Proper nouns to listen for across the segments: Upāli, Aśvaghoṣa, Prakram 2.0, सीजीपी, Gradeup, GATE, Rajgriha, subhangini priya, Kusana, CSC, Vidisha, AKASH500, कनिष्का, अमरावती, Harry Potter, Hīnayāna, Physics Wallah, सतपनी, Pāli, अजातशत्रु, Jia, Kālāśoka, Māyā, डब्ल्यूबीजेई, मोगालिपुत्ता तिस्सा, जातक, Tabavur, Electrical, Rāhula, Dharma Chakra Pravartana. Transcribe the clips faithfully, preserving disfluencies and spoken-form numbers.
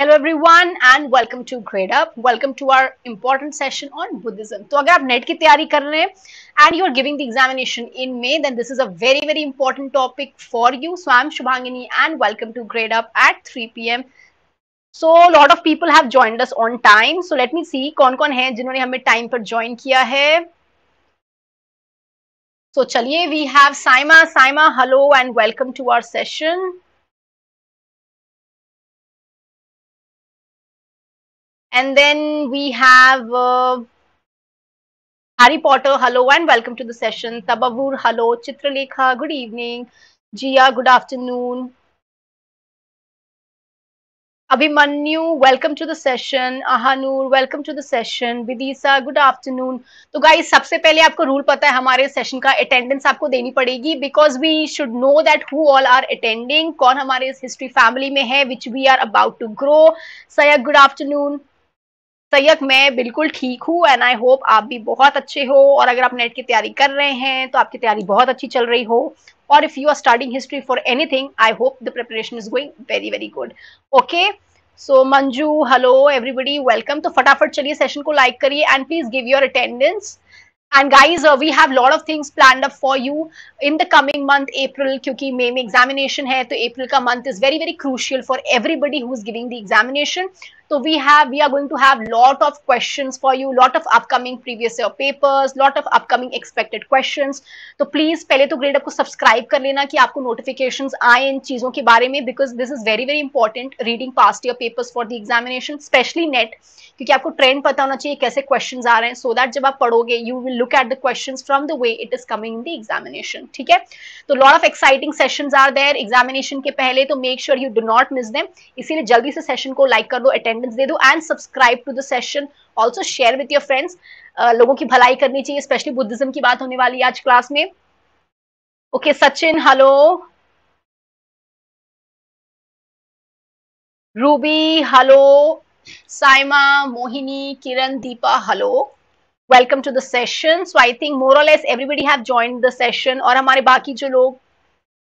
Hello everyone and welcome to Gradeup, welcome to our important session on Buddhism. तो अगर आप NET की तैयारी कर रहे हैं and you are giving the examination in May, then this is a very very important topic for you. So I am Shubhangini and welcome to Gradeup at three P M. So lot of people have joined us on time, so let me see कौन कौन है जिन्होंने हमें time पर join किया है। So so, चलिए, we have Saima. Saima, hello and welcome to our session. And then we have uh, Harry Potter. Hello and welcome to the session. Tabavur, hello. Chitralekha, good evening. Jia, good afternoon. Abhimanyu, welcome to the session. Ahaanur, welcome to the session. Vidisha, good afternoon. तो guys, सबसे पहले आपको rule पता है, हमारे session का attendance आपको देनी पड़ेगी because we should know that who all are attending, कौन हमारे इस हिस्ट्री फैमिली में है which we are about to grow. Sayak, good afternoon. Sayak, मैं बिल्कुल ठीक हूँ एंड आई होप आप भी बहुत अच्छे हो, और अगर आप नेट की तैयारी कर रहे हैं तो आपकी तैयारी बहुत अच्छी चल रही हो, और if you are starting history for anything I hope the preparation is going very very good. Okay, so Manju, hello everybody, welcome. तो फटाफट चलिए सेशन को लाइक करिए and please give your attendance. And guys, we have lot of things planned up for you in the coming month April, क्योंकि मई में examination है तो अप्रैल का month is very very crucial for everybody who is giving the examination. तो we have we are going to have lot of questions for you, lot of upcoming previous year papers, lot of upcoming expected questions. तो please पहले तो Gradeup को subscribe कर लेना कि आपको notifications आए इन चीजों के बारे में, because this is very very important, reading past year papers for the examination, specially NET, क्योंकि आपको ट्रेंड पता होना चाहिए कैसे क्वेश्चंस आ रहे हैं, सो दैट जब आप पढ़ोगे you will look at the questions from the way it is coming in the examination. ठीक है, तो lot of exciting sessions are there examination के पहले, तो make sure you do not miss them. इसीलिए जल्दी से सेशन को लाइक कर दो, अटेंडेंस दे दो and subscribe to the session. Also share with your friends, लोगों की भलाई करनी चाहिए, स्पेशली बुद्धिज्म की बात होने वाली है आज क्लास में। Okay, Sachin, hello. Ruby, hello. Saima, Mohini, Kiran, Deepa, hello. Welcome to the session. So I think more or less everybody have joined the session, और हमारे बाकी जो लोग,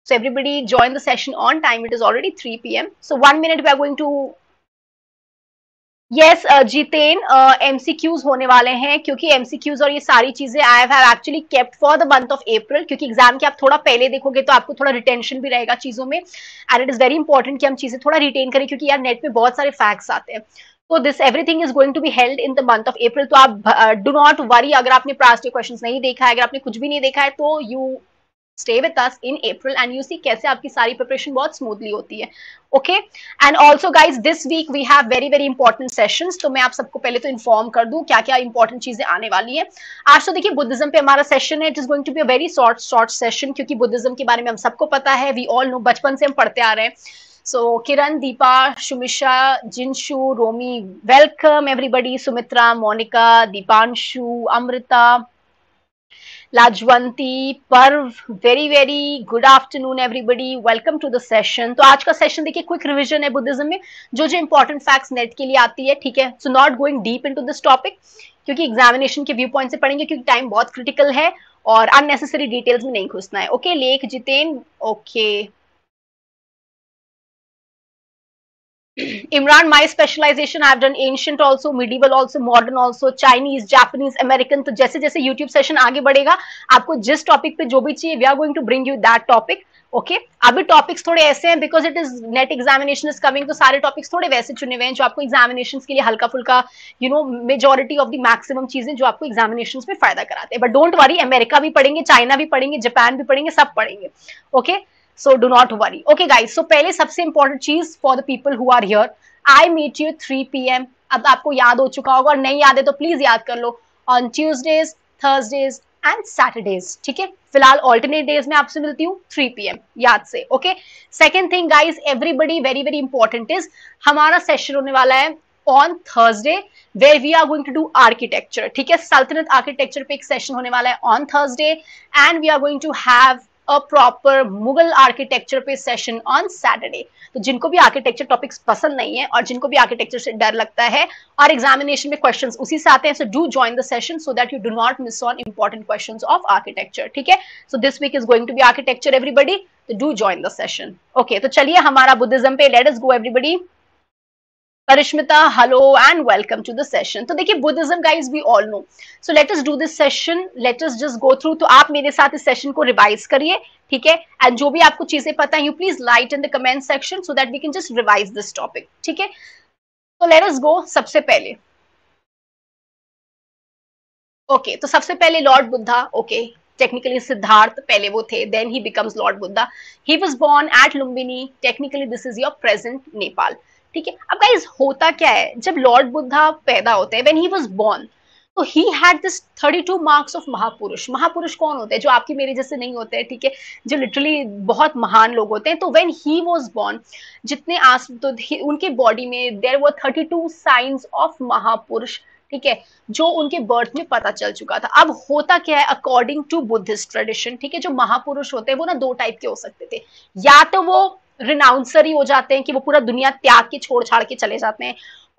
so everybody joined the session on time. It is already three p m. So one minute we are going to, yes, uh, Jiten, uh, M C Qs होने वाले हैं, क्योंकि M C Qs और ये सारी चीजें I have actually kept for the month of April, क्योंकि exam के आप थोड़ा पहले देखोगे तो आपको थोड़ा रिटेंशन भी रहेगा चीजों में, and it is very important कि हम चीजें थोड़ा रिटेन करें, क्योंकि यार नेट में बहुत सारे फैक्ट्स आते हैं। तो this everything is going to be held in the month of April. तो आप डू नॉट वरी, अगर आपने पास्ट ईयर क्वेश्चंस नहीं देखा है, अगर आपने कुछ भी नहीं देखा है, तो you stay with us in April and you see कैसे आपकी सारी प्रिपरेशन बहुत स्मूथली होती है। Okay, and also guys this week we have very very important sessions. तो मैं आप सबको पहले तो इन्फॉर्म कर दूं क्या क्या इंपॉर्टेंट चीजें आने वाली है आज। तो देखिए, बुद्धिज्म पे हमारा सेशन है, it is going to be a very short short session, क्योंकि बुद्धिज्म के बारे में हम सबको पता है, वी ऑल नो, बचपन से हम पढ़ते आ रहे हैं। So Kiran, Deepa, Sumisha, Jinshu, Romi, welcome everybody. Sumitra, Monika, Deepanshu, Amrita, Lajwanti, Parv, very very good afternoon everybody, welcome to the session. तो आज का सेशन देखिए क्विक रिवीजन है बुद्धिज्म में, जो जो इंपॉर्टेंट फैक्ट्स नेट के लिए आती है। ठीक है, so not going deep into this topic, क्योंकि एग्जामिनेशन के व्यू पॉइंट से पढ़ेंगे, क्योंकि टाइम बहुत क्रिटिकल है और अननेसेसरी डिटेल्स में नहीं घुसना है। Okay, Lekh, Jiten, okay. Imran, my specialization, I have done ancient also, medieval also, modern also, Chinese, Japanese, American. तो जैसे जैसे YouTube सेशन आगे बढ़ेगा, आपको जिस टॉपिक पे जो भी चाहिए we are going to bring you that topic. Okay, अभी टॉपिक्स थोड़े ऐसे हैं because it is NET examination is coming, तो सारे टॉपिक्स थोड़े वैसे चुने हुए हैं जो आपको एग्जामिनेशन के लिए हल्का फुल्का, you know, majority of the maximum चीजें जो आपको एग्जामिनेशन में फायदा कराते हैं। बट डोंट वरी, अमेरिका भी पढ़ेंगे, चाइना भी पढ़ेंगे, जापान भी पढ़ेंगे, सब पढ़ेंगे। Okay, so do not worry. Okay guys, so पहले सबसे important चीज for the people who are here, I meet you three p m. अब आपको याद हो चुका होगा, और नहीं याद है तो प्लीज याद कर लो, on Tuesdays, Thursdays and Saturdays. ठीक है, फिलहाल alternate days में आपसे मिलती हूँ three p m. याद से। Okay, second thing guys, everybody very very important is हमारा सेशन होने वाला है on Thursday where we are going to do architecture. ठीक है, सल्तनत आर्किटेक्चर पे एक सेशन होने वाला है on Thursday and we are going to have proper Mughal architecture पे सेशन ऑन सैटरडे। तो जिनको भी आर्किटेक्चर टॉपिक्स पसंद नहीं है और जिनको भी आर्किटेक्चर से डर लगता है और एग्जामिनेशन में क्वेश्चंस उसी से आते हैं, so do join the session so that you do not miss on important questions of architecture. ठीक है, so this week is going to be architecture everybody, तो do join the session. Okay, तो चलिए हमारा बुद्धिज्म पे let us go everybody. Karishmita, hello and welcome to the session. तो देखिए Buddhism guys we all know. So let us do this session. Let us just go through. तो आप मेरे साथ इस session को revise करिए, ठीक है? And जो भी आपको चीजें पता हैं, you please light in the comment section so that we can just revise this topic, ठीक है? तो let us go. सबसे पहले, ओके okay, तो सबसे पहले Lord Buddha, okay technically Siddharth पहले वो थे, then he becomes Lord Buddha. He was born at Lumbini. Technically this is your present Nepal. ठीक है, अब गाइस होता क्या है जब लॉर्ड बुद्धा पैदा होते हैं, व्हेन ही वाज बोर्न तो he had this thirty two marks of महापुरुष. महापुरुष कौन होते हैं? जो आपकी मेरे जैसे नहीं होते हैं, ठीक है, जो लिटरली बहुत महान लोग होते हैं. तो व्हेन ही वाज बोर्न जितने आस तो उनके बॉडी में there were thirty two signs of महापुरुष, ठीक है, जो उनके बर्थ में पता चल चुका था. अब होता क्या है अकॉर्डिंग टू बुद्धिस्ट ट्रेडिशन, ठीक है, जो महापुरुष होते हैं वो ना दो टाइप के हो सकते थे. या तो वो रिनाउंसर ही हो जाते हैं कि वो पूरा दुनिया त्याग के छोड़ छाड़ के चले जाते हैं,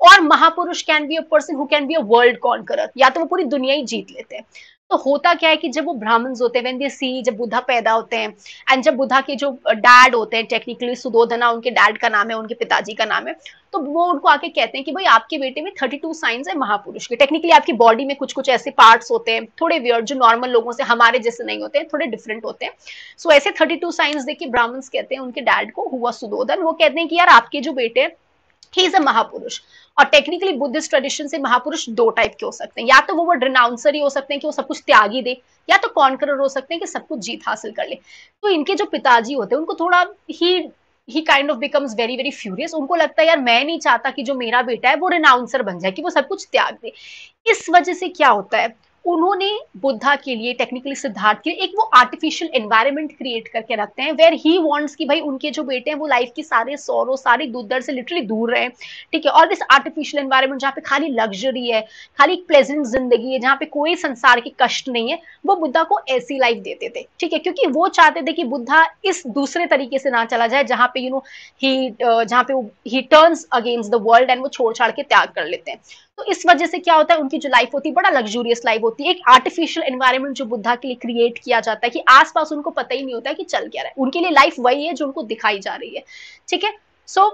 और महापुरुष can be a person who can be a world conqueror, या तो वो पूरी दुनिया ही जीत लेते हैं. तो होता क्या है कि जब वो ब्राह्मण्स होते हैं, व्हेन दे सी जब बुद्धा पैदा होते हैं, एंड जब बुद्धा के जो डैड होते हैं, टेक्निकली सुदोधना उनके डैड का नाम है, उनके पिताजी का नाम है, तो वो उनको आके कहते हैं कि भाई आपके बेटे में थर्टी टू साइंस है महापुरुष के. टेक्निकली आपकी बॉडी में कुछ कुछ ऐसे पार्ट्स होते हैं थोड़े वियर्ड, जो नॉर्मल लोगों से हमारे जैसे नहीं होते हैं, थोड़े डिफरेंट होते हैं. सो so, ऐसे थर्टी टू साइंस देखिए ब्राह्मण्स कहते हैं उनके डैड को, हुआ सुदोधन, वो कहते हैं कि यार आपके जो बेटे ही इज अ महापुरुष. और टेक्निकली बुद्धिस्ट ट्रेडिशन से महापुरुष दो टाइप के हो सकते हैं, या तो वो वर्ड रिनाउंसर ही हो सकते हैं कि वो सब कुछ त्याग ही दे, या तो कॉन्करर हो सकते हैं कि सब कुछ जीत हासिल कर ले. तो इनके जो पिताजी होते हैं उनको थोड़ा ही he kind of becomes very very furious. उनको लगता है यार मैं नहीं चाहता कि जो मेरा बेटा है वो रिनाउंसर बन जाए, कि वो सब कुछ त्याग दे. इस वजह से क्या होता है, उन्होंने बुद्धा के लिए, टेक्निकली सिद्धार्थ के लिए, एक वो आर्टिफिशियल एनवायरनमेंट क्रिएट करके रखते हैं वेयर ही वांट्स कि भाई उनके जो बेटे हैं वो लाइफ की सारे सौरों सारी दुख दर्द से लिटरली दूर रहे, ठीक है. और दिस आर्टिफिशियल एनवायरनमेंट जहाँ पे खाली लग्जरी है, खाली एक प्लेजेंट जिंदगी है, जहाँ पे कोई संसार की कष्ट नहीं है, वो बुद्धा को ऐसी लाइफ देते थे, ठीक है, क्योंकि वो चाहते थे कि बुद्धा इस दूसरे तरीके से ना चला जाए जहाँ पे यू नो ही जहाँ पे he turns against the world and वो छोड़ छाड़ के त्याग कर लेते हैं. तो इस वजह से क्या होता है उनकी जो लाइफ होती है बड़ा लग्जूरियस लाइफ होती है. एक आर्टिफिशियल एनवायरनमेंट जो बुद्धा के लिए क्रिएट किया जाता है कि आसपास उनको पता ही नहीं होता कि चल क्या रहा है, उनके लिए लाइफ वही है जो उनको दिखाई जा रही है, ठीक है. सो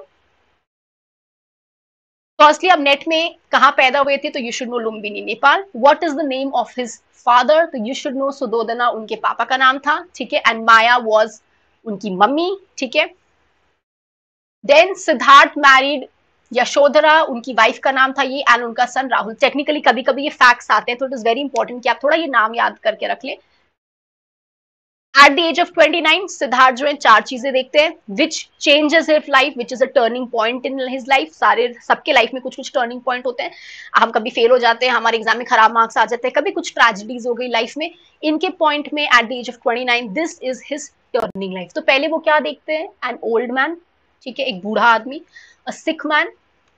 फर्स्टली अब नेट में कहाँ पैदा हुए थे, तो you should know Lumbini Nepal. What is the name of his father, तो यू शुड नो सुदोधना उनके पापा का नाम था, ठीक है, एंड माया वॉज उनकी मम्मी, ठीक है. देन सिद्धार्थ मैरिड यशोधरा, उनकी वाइफ का नाम था ये, एंड उनका सन राहुल. टेक्निकली कभी कभी ये फैक्ट्स आते हैं तो इट इज वेरी इंपॉर्टेंट कि आप थोड़ा ये नाम याद करके रख लें. At the age of twenty-nine, Siddharth जो है चार चीजें देखते हैं which changes his life, which is a turning point in his life. सारे सबके लाइफ में कुछ कुछ turning point होते हैं. हम कभी फेल हो जाते हैं, हमारे एग्जाम में खराब मार्क्स आ जाते हैं, कभी कुछ ट्रेजिडीज हो गई लाइफ में. इनके पॉइंट में at the age of twenty-nine, this is his turning life. तो पहले वो क्या देखते हैं, an old man, ठीक है, एक बूढ़ा आदमी, अ सिक मैन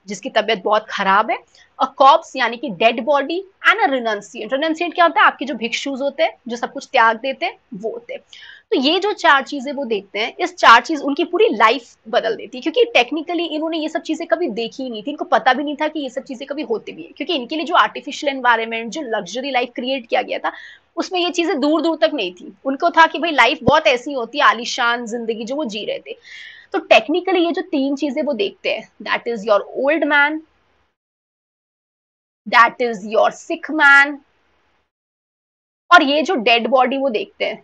जिसकी तबीयत बहुत खराब है, अ कॉप्स यानी कि dead body, and a renunciate. Renunciate क्या होता है, आपके जो भिक्षुस होते हैं जो सब कुछ त्याग देते हैं वो होते हैं. तो ये जो चार चीजें वो देखते हैं, इस चार चीज उनकी पूरी लाइफ बदल देती है, क्योंकि टेक्निकली इन्होंने ये सब चीजें कभी देखी ही नहीं थी, इनको पता भी नहीं था कि ये सब चीजें कभी होती भी है, क्योंकि इनके लिए जो आर्टिफिशियल एनवायरनमेंट जो लग्जरी लाइफ क्रिएट किया गया था उसमें ये चीजें दूर दूर तक नहीं थी. उनको था कि भाई लाइफ बहुत ऐसी होती है, आलीशान जिंदगी जो वो जी रहे थे. तो टेक्निकली ये जो तीन चीजें वो देखते हैं, that is your old man, that is your sick man, और ये जो डेड बॉडी वो देखते हैं.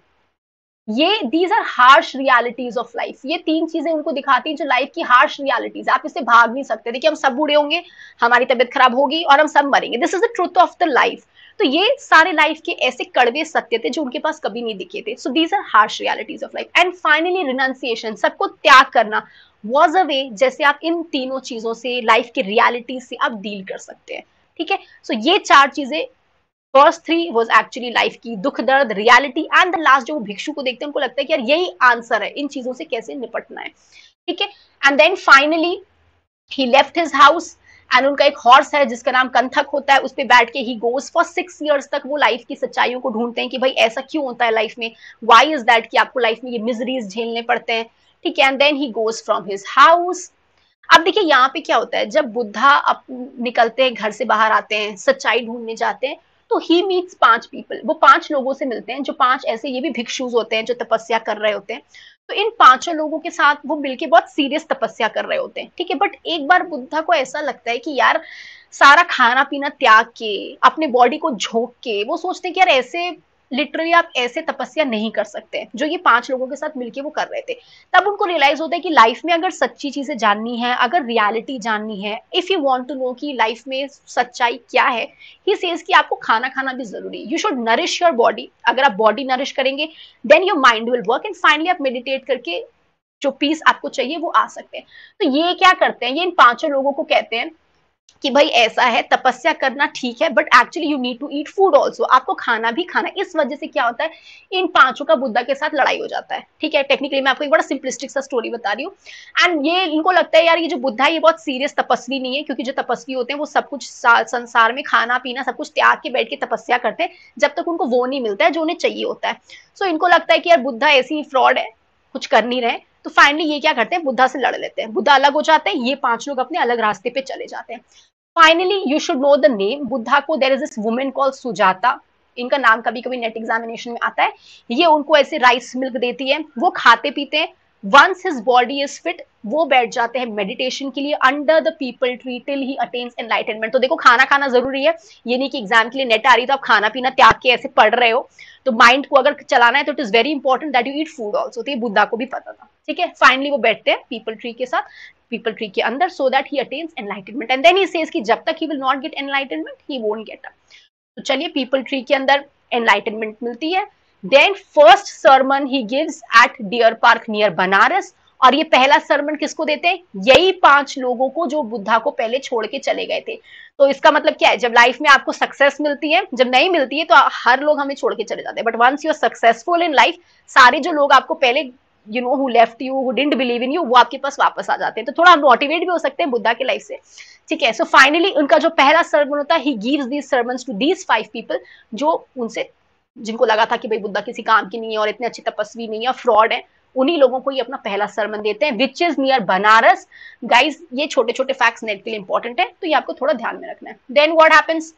ये these are harsh realities of life. ये तीन चीजें उनको दिखाती हैं जो लाइफ की हार्श रियलिटीज, आप इससे भाग नहीं सकते. देखिए हम सब बूढ़े होंगे, हमारी तबीयत खराब होगी, और हम सब मरेंगे. This is the truth of the life. तो ये सारे लाइफ के ऐसे कड़वे सत्य थे जो उनके पास कभी नहीं दिखे थे. So these are harsh realities of life. And finally renunciation, सबको त्याग करना, वॉज अ वे जैसे आप इन तीनों चीजों से, लाइफ के रियलिटीज से आप डील कर सकते हैं, ठीक है. सो so, ये चार चीजें, first three was actually life की दुख दर्द रियलिटी, एंड द लास्ट जो भिक्षु को देखते हैं उनको लगता है कि यार यही आंसर है, इन चीजों से कैसे निपटना है, ठीक है. And then finally he left his house, and उनका एक हॉर्स है जिसका नाम कंथक होता है, उस पर बैठ के ही गोस फॉर सिक्स इयर्स तक वो लाइफ की सच्चाइयों को ढूंढते हैं कि भाई ऐसा क्यों होता है लाइफ में, वाई इज दैट कि आपको लाइफ में ये मिजरीज झेलने पड़ते हैं, ठीक है. And then he goes from his house. अब देखिए यहाँ पे क्या होता है, जब बुद्धा निकलते हैं, घर से बाहर आते हैं, सच्चाई ढूंढने जाते हैं, तो he meets पांच people, वो पांच लोगों से मिलते हैं जो पांच ऐसे ये भी भिक्षुस होते हैं जो तपस्या कर रहे होते हैं। तो इन पांचों लोगों के साथ वो मिलके बहुत सीरियस तपस्या कर रहे होते हैं, ठीक है। बट एक बार बुद्धा को ऐसा लगता है कि यार सारा खाना पीना त्याग के अपने बॉडी को झोंक के वो सोचते हैं कि यार ऐसे लिटरली आप ऐसे तपस्या नहीं कर सकते जो ये पांच लोगों के साथ मिलके वो कर रहे थे। तब उनको रियलाइज होता है कि लाइफ में अगर सच्ची चीजें जाननी है, अगर रियलिटी जाननी है, if you want to know कि लाइफ में सच्चाई क्या है, ही सेज कि आपको खाना खाना भी जरूरी, you should nourish your body. अगर आप बॉडी नरिश करेंगे then your mind will work and finally आप मेडिटेट करके जो पीस आपको चाहिए वो आ सकते हैं। तो ये क्या करते हैं, ये इन पांचों लोगों को कहते हैं कि भाई ऐसा है तपस्या करना ठीक है but actually you need to eat food also, आपको खाना भी खाना। इस वजह से क्या होता है, इन पांचों का बुद्धा के साथ लड़ाई हो जाता है, ठीक है। टेक्निकली मैं आपको एक बड़ा सिंपलिस्टिक सा स्टोरी बता रही हूँ। एंड ये इनको लगता है यार ये जो बुद्धा है ये बहुत सीरियस तपस्वी नहीं है, क्योंकि जो तपस्वी होते हैं वो सब कुछ संसार में खाना पीना सब कुछ त्याग के बैठ के तपस्या करते हैं जब तक उनको वो नहीं मिलता है जो उन्हें चाहिए होता है। सो इनको लगता है कि यार बुद्धा ऐसी फ्रॉड है, कुछ कर नहीं रहे। तो फाइनली ये क्या करते हैं, बुद्धा से लड़ लेते हैं, बुद्धा अलग हो जाते हैं, ये पांच लोग अपने अलग रास्ते पे चले जाते हैं। Finally you should know the name Buddha को, there is this women called Sujata, इनका नाम कभी कभी नेट एग्जामिनेशन में आता है। ये उनको ऐसे राइस मिल्क देती है, वो खाते पीते हैं। Once his body is fit वो बैठ जाते हैं मेडिटेशन के लिए under the peepal tree till he attains enlightenment. तो देखो खाना खाना जरूरी है, ये नहीं कि एग्जाम के लिए नेट आ रही तो आप खाना पीना त्याग के ऐसे पढ़ रहे हो। तो माइंड को अगर चलाना है तो it is very important that you eat food also, तो ये बुद्धा को भी पता था, ठीक है। फाइनली वो बैठते हैं पीपल ट्री के साथ, पीपल ट्री के अंदर, so that he attains enlightenment and then he says कि जब तक he will not get enlightenment he won't get up. तो चलिए पीपल ट्री के अंदर एनलाइटनमेंट मिलती है। Then first sermon he gives at deer park near Banaras, और ये पहला सरमन किसको देते हैं, यही पांच लोगों को जो बुद्धा को पहले छोड़ के चले गए थे। तो इसका मतलब क्या है, जब लाइफ में आपको सक्सेस मिलती है, जब नहीं मिलती है तो हर लोग हमें छोड़ के चले जाते हैं, but once you are successful in life सारे जो लोग आपको पहले you know who left you who didn't believe in you वो आपके पास वापस आ जाते हैं। तो थोड़ा हम मोटिवेट भी हो सकते हैं बुद्धा के लाइफ से, ठीक है। सो फाइनली उनका जो पहला सरमन होता है he gives these sermons to these five people जो उनसे जिनको लगा था कि भाई बुद्धा किसी काम की नहीं है और इतने अच्छे तपस्वी नहीं है, फ्रॉड है, उन्हीं लोगों को ये अपना पहला सरमन देते हैं which is near Banaras. Guys ये छोटे छोटे फैक्ट्स नेट के लिए इंपॉर्टेंट है तो ये आपको थोड़ा ध्यान में रखना है। Then what happens,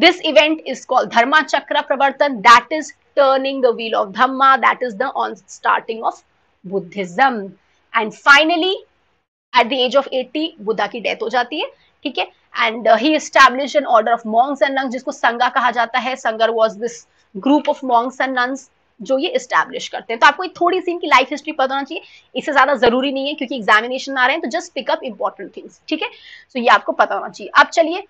this event is called Dharma Chakra Pravartan, that is turning the wheel of Dhamma, that is the on starting of Buddhism. And finally at the age of eighty Buddha की डेथ हो जाती है, ठीक है। And he established an order of monks and nuns जिसको संगा कहा जाता है। Sangha was this group of monks and nuns जो ये एस्टैब्लिश करते हैं। तो आपको थोड़ी सी इनकी लाइफ हिस्ट्री पता होना चाहिए, इससे ज्यादा जरूरी नहीं है क्योंकि एग्जामिनेशन आ रहे हैं तो जस्ट पिकअप इंपॉर्टेंट थिंग्स, ठीक है। सो ये आपको पता होना चाहिए। अब चलिए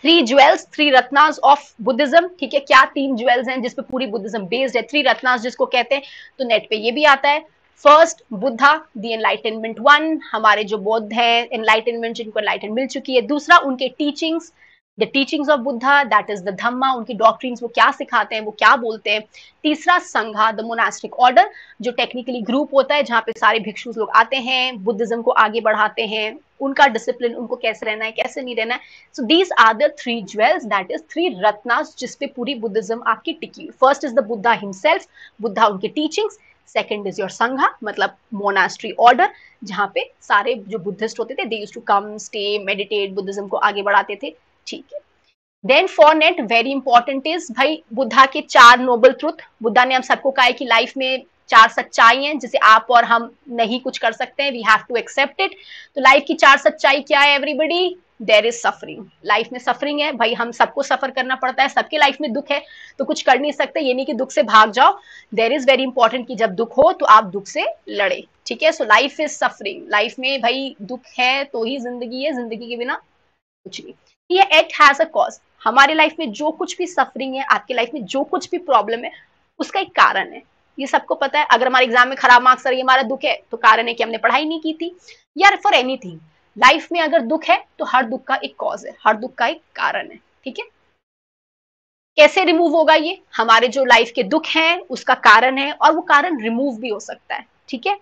three jewels three ratnas of Buddhism, ठीक है। क्या तीन ज्वेल्स हैं जिसपे पूरी बुद्धिज्म बेस्ड है, थ्री रत्नास जिसको कहते हैं, तो नेट पे ये भी आता है। First Buddha the enlightenment one, हमारे जो बौद्ध है एनलाइटनमेंट जिनको एनलाइटनमेंट मिल चुकी है। दूसरा उनके teachings, the teachings of Buddha that is the Dhamma, उनकी डॉक्ट्रिन्स वो क्या सिखाते हैं वो क्या बोलते हैं। तीसरा संघा द मोनास्टिक ऑर्डर जो टेक्निकली ग्रुप होता है जहाँ पे सारे भिक्षु लोग आते हैं बुद्धिज्म को आगे बढ़ाते हैं, उनका डिसिप्लिन उनको कैसे रहना है कैसे नहीं रहना है। So these are the three jewels that is three ratnas जिसपे पूरी बुद्धिज्म आपकी टिकी। First is the Buddha himself, Buddha उनके टीचिंग्स। सेकेंड इज योर संघा मतलब मोनास्ट्री ऑर्डर जहाँ पे सारे जो बुद्धिस्ट होते थे they used to come stay meditate Buddhism को आगे बढ़ाते थे, ठीक है। Then for NET very important is भाई बुद्धा के चार नोबल ट्रुथ। बुद्धा ने हम सबको कहा है कि लाइफ में चार सच्चाई हैं जिसे आप और हम नहीं कुछ कर सकते हैं, we have to accept it. तो लाइफ की चार सच्चाई क्या है everybody, there is suffering, life में सफरिंग है भाई, हम सबको सफर करना पड़ता है, सबके लाइफ में दुख है तो कुछ कर नहीं सकते, ये नहीं कि दुख से भाग जाओ। देयर इज वेरी इंपॉर्टेंट कि जब दुख हो तो आप दुख से लड़े, ठीक है। So life is suffering, life में भाई दुख है तो ही जिंदगी है, जिंदगी के बिना कुछ नहीं। ये इट हैज अ कॉज, हमारे लाइफ में जो कुछ भी सफरिंग है आपके लाइफ में जो कुछ भी प्रॉब्लम है उसका एक कारण है, ये सबको पता है। अगर हमारे एग्जाम में खराब मार्क्स आ रही है हमारा दुख है तो कारण है कि हमने पढ़ाई नहीं की थी, यार फॉर एनीथिंग लाइफ में अगर दुख है तो हर दुख का एक कॉज है, हर दुख का एक कारण है, ठीक है। कैसे रिमूव होगा ये, हमारे जो लाइफ के दुख हैं उसका कारण है और वो कारण रिमूव भी हो सकता है, ठीक है।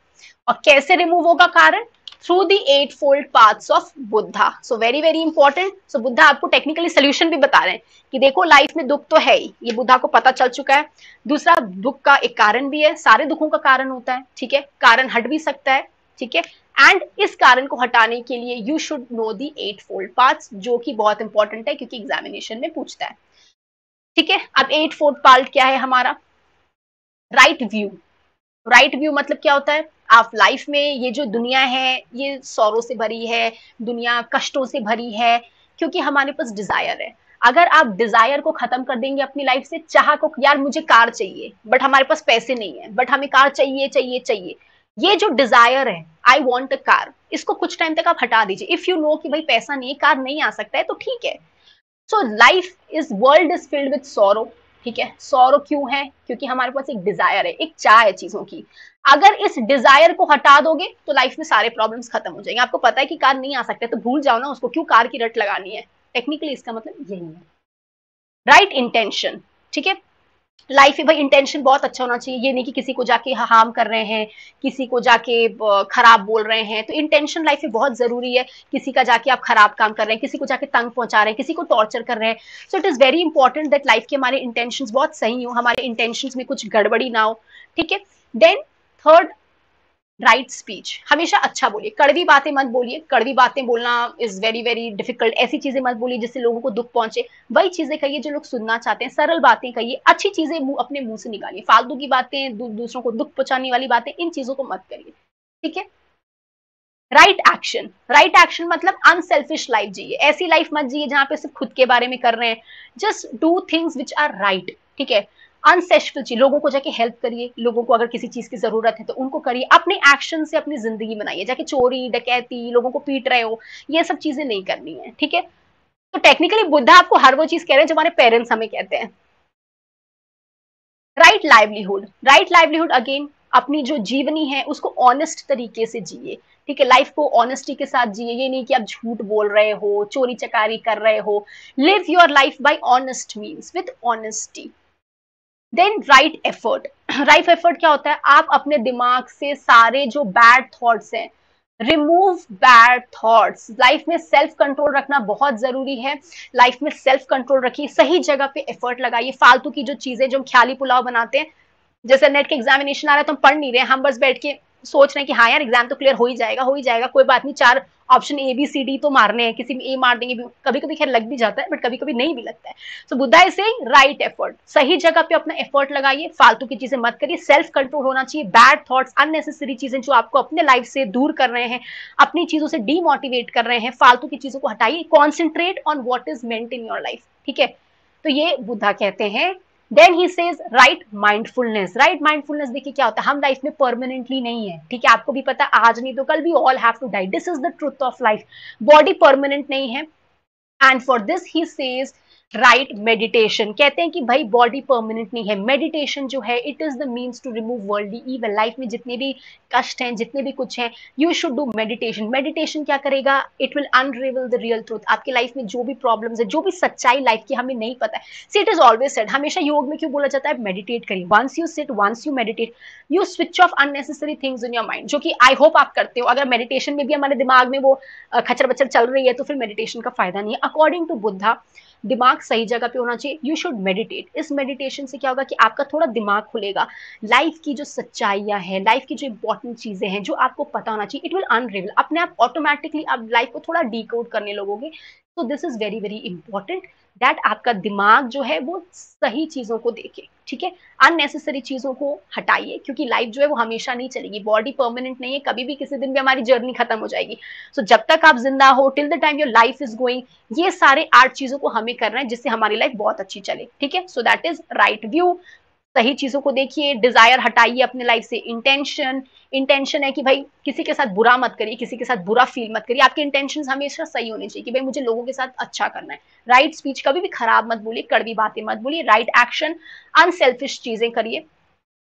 और कैसे रिमूव होगा कारण, through the eightfold paths of Buddha. So very very important. So Buddha आपको टेक्निकली सोल्यूशन भी बता रहे हैं कि देखो लाइफ में दुख तो है ही, ये बुद्धा को पता चल चुका है। दूसरा दुख का एक कारण भी है, सारे दुखों का कारण होता है, ठीक है, कारण हट भी सकता है ठीक है, एंड इस कारण को हटाने के लिए you should know the eightfold path, जो कि बहुत इंपॉर्टेंट है क्योंकि एग्जामिनेशन में पूछता है। ठीक है, अब एट फोल्ड पार्ट क्या है हमारा? Right view. राइट व्यू मतलब क्या होता है? आप लाइफ में, ये जो दुनिया है ये सौरों से भरी है, दुनिया कष्टों से भरी है, क्योंकि हमारे पास डिजायर है। अगर आप डिजायर को खत्म कर देंगे अपनी लाइफ से, चाह को, यार मुझे कार चाहिए बट हमारे पास पैसे नहीं है, बट हमें कार चाहिए चाहिए चाहिए, ये जो डिजायर है आई वॉन्ट अ कार, इसको कुछ टाइम तक आप हटा दीजिए। इफ यू नो कि भाई पैसा नहीं, कार नहीं आ सकता है तो ठीक है। So life is, world is filled with sorrow. ठीक है, सौरो क्यों है? क्योंकि हमारे पास एक डिजायर है, एक चाह है चीजों की। अगर इस डिजायर को हटा दोगे तो लाइफ में सारे प्रॉब्लम्स खत्म हो जाएंगे। आपको पता है कि कार नहीं आ सकता है तो भूल जाओ ना उसको, क्यों कार की रट लगानी है। टेक्निकली इसका मतलब यही है, राइट इंटेंशन। ठीक है, लाइफ में भाई इंटेंशन बहुत अच्छा होना चाहिए, ये नहीं कि किसी को जाके हार्म कर रहे हैं, किसी को जाके खराब बोल रहे हैं। तो इंटेंशन लाइफ में बहुत जरूरी है। किसी का जाके आप खराब काम कर रहे हैं, किसी को जाके तंग पहुंचा रहे हैं, किसी को टॉर्चर कर रहे हैं। So it is very important that life के हमारे इंटेंशंस बहुत सही हो, हमारे इंटेंशंस में कुछ गड़बड़ी ना हो। ठीक है, देन थर्ड, राइट स्पीच। हमेशा अच्छा बोलिए, कड़वी बातें मत बोलिए। कड़वी बातें बोलना इज वेरी वेरी डिफिकल्ट। ऐसी चीजें मत बोलिए जिससे लोगों को दुख पहुंचे। वही चीजें कहिए जो लोग सुनना चाहते हैं, सरल बातें कहिए, अच्छी चीजें अपने मुंह से निकालिए। फालतू की बातें, दू, दूसरों को दुख पहुंचाने वाली बातें, इन चीजों को मत करिए। ठीक है, राइट एक्शन। राइट एक्शन मतलब अनसेल्फिश लाइफ जिए। ऐसी लाइफ मत जिए जहां पे सिर्फ खुद के बारे में कर रहे हैं। Just do things which are right. ठीक है, अनसेल्फिश चीज, लोगों को जाके हेल्प करिए, लोगों को अगर किसी चीज की जरूरत है तो उनको करिए। अपने एक्शन से अपनी जिंदगी बनाइए। जाके चोरी डकैती, लोगों को पीट रहे हो, ये सब चीजें नहीं करनी है। ठीक है, तो टेक्निकली बुद्धा आपको हर वो चीज कह रहे हैं जो हमारे पेरेंट्स हमें कहते हैं। Right livelihood. Right livelihood again, अपनी जो जीवनी है उसको ऑनेस्ट तरीके से जिए। ठीक है, लाइफ को ऑनेस्टी के साथ जिए। ये नहीं कि आप झूठ बोल रहे हो, चोरी चकारी कर रहे हो। Live your life by honest means, with honesty. Then right effort. Right effort क्या होता है? आप अपने दिमाग से सारे जो बैड थॉट्स हैं, रिमूव बैड थॉट्स। लाइफ में सेल्फ कंट्रोल रखना बहुत जरूरी है। लाइफ में सेल्फ कंट्रोल रखिए, सही जगह पे एफर्ट लगाइए। फालतू की जो चीजें जो हम ख्याली पुलाव बनाते हैं, जैसे नेट के एग्जामिनेशन आ रहा है तो हम पढ़ नहीं रहे, हम बस बैठ के सोच रहे हैं कि हाँ यार एग्जाम तो क्लियर हो ही जाएगा हो ही जाएगा कोई बात नहीं, चार option A B C D तो मारने हैं, किसी में ए मार देंगे। कभी कभी खैर लग भी जाता है बट कभी कभी नहीं भी लगता है। So Buddha is saying right effort, सही जगह पे अपना एफर्ट लगाइए, फालतू की चीजें मत करिए, सेल्फ कंट्रोल होना चाहिए। बैड थॉट्स, अननेसेसरी चीजें जो आपको अपने लाइफ से दूर कर रहे हैं, अपनी चीजों से डीमोटिवेट कर रहे हैं, फालतू की चीजों को हटाइए। Concentrate on what is meant in your life. ठीक है, तो ये बुद्धा कहते हैं। Then he says right mindfulness. Right mindfulness देखिए क्या होता है, हम लाइफ में परमानेंटली नहीं है। ठीक है, आपको भी पता, आज नहीं तो कल भी all have to die. This is the truth of life, body permanent नहीं है। And for this he says right meditation. कहते हैं कि भाई बॉडी परमानेंट नहीं है, मेडिटेशन जो है it is the means to remove worldly even. Life में जितने भी कष्ट हैं, जितने भी कुछ हैं, you should do meditation. Meditation क्या करेगा? It will unreveal the real truth. आपकी लाइफ में जो भी प्रॉब्लम्स है, जो भी सच्चाई लाइफ की हमें नहीं पता है, see it is always said. हमेशा योग में क्यों बोला जाता है मेडिटेट करिए? Once you sit, once you meditate, you switch off unnecessary things in your mind, जो कि आई होप आप करते हो। अगर मेडिटेशन में भी हमारे दिमाग में वो खचर बचर चल रही है तो फिर मेडिटेशन का फायदा नहीं है। अकॉर्डिंग टू बुद्धा दिमाग सही जगह पे होना चाहिए। You should meditate. इस मेडिटेशन से क्या होगा कि आपका थोड़ा दिमाग खुलेगा, लाइफ की जो सच्चाइयाँ हैं, लाइफ की जो इंपॉर्टेंट चीजें हैं जो आपको पता होना चाहिए, इट विल अनरिवील अपने आप, ऑटोमेटिकली आप लाइफ को थोड़ा डीकोड करने लगोगे। तो this is very very important that आपका दिमाग जो है वो सही चीजों को देखे। ठीक है, अननेसेसरी चीजों को हटाइए क्योंकि लाइफ जो है वो हमेशा नहीं चलेगी। बॉडी परमानेंट नहीं है, कभी भी किसी दिन भी हमारी जर्नी खत्म हो जाएगी। सो so, जब तक आप जिंदा हो, till the time your life is going, ये सारे आठ चीजों को हमें करना है जिससे हमारी लाइफ बहुत अच्छी चले। ठीक है, so that is right view, सही चीजों को देखिए, डिजायर हटाइए अपने लाइफ से। इंटेंशन, इंटेंशन है कि भाई किसी के साथ बुरा मत करिए, किसी के साथ बुरा फील मत करिए। आपके इंटेंशन हमेशा सही होने चाहिए कि भाई मुझे लोगों के साथ अच्छा करना है। राइट स्पीच, कभी भी खराब मत बोलिए, कड़वी बातें मत बोलिए। राइट एक्शन, अनसेल्फिश चीजें करिए।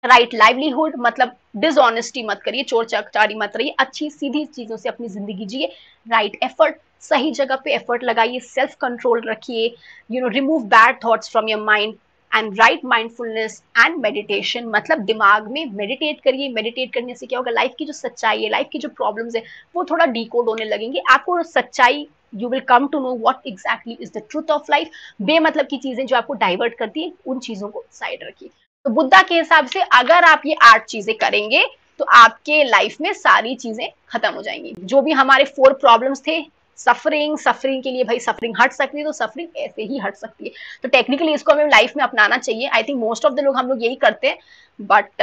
राइट लाइवलीहुड मतलब डिसऑनेस्टी मत करिए, चोर चकारी मत रहिए, अच्छी सीधी चीजों से अपनी जिंदगी जिए। राइट एफर्ट, सही जगह पे एफर्ट लगाइए, सेल्फ कंट्रोल रखिए, you know remove bad thoughts from your mind. And right mindfulness and meditation मतलब दिमाग में मेडिटेट करिए। मेडिटेट करने से क्या होगा, लाइफ की जो सच्चाई है, लाइफ की जो प्रॉब्लम्स है वो थोड़ा डीकोड होने लगेंगे। आपको सच्चाई, you will come to know what exactly is the truth of life. बे मतलब की चीजें जो आपको डाइवर्ट करती है उन चीजों को साइड रखिए। तो बुद्धा के हिसाब से अगर आप ये आठ चीजें करेंगे तो आपके लाइफ में सारी चीजें खत्म हो जाएंगी। जो भी हमारे फोर प्रॉब्लम्स थे, सफरिंग सफरिंग के लिए भाई सफरिंग हट सकती है तो सफरिंग ऐसे ही हट सकती है। तो टेक्निकली इसको हमें लाइफ में अपनाना चाहिए। I think most of the लोग हम लोग यही करते हैं, but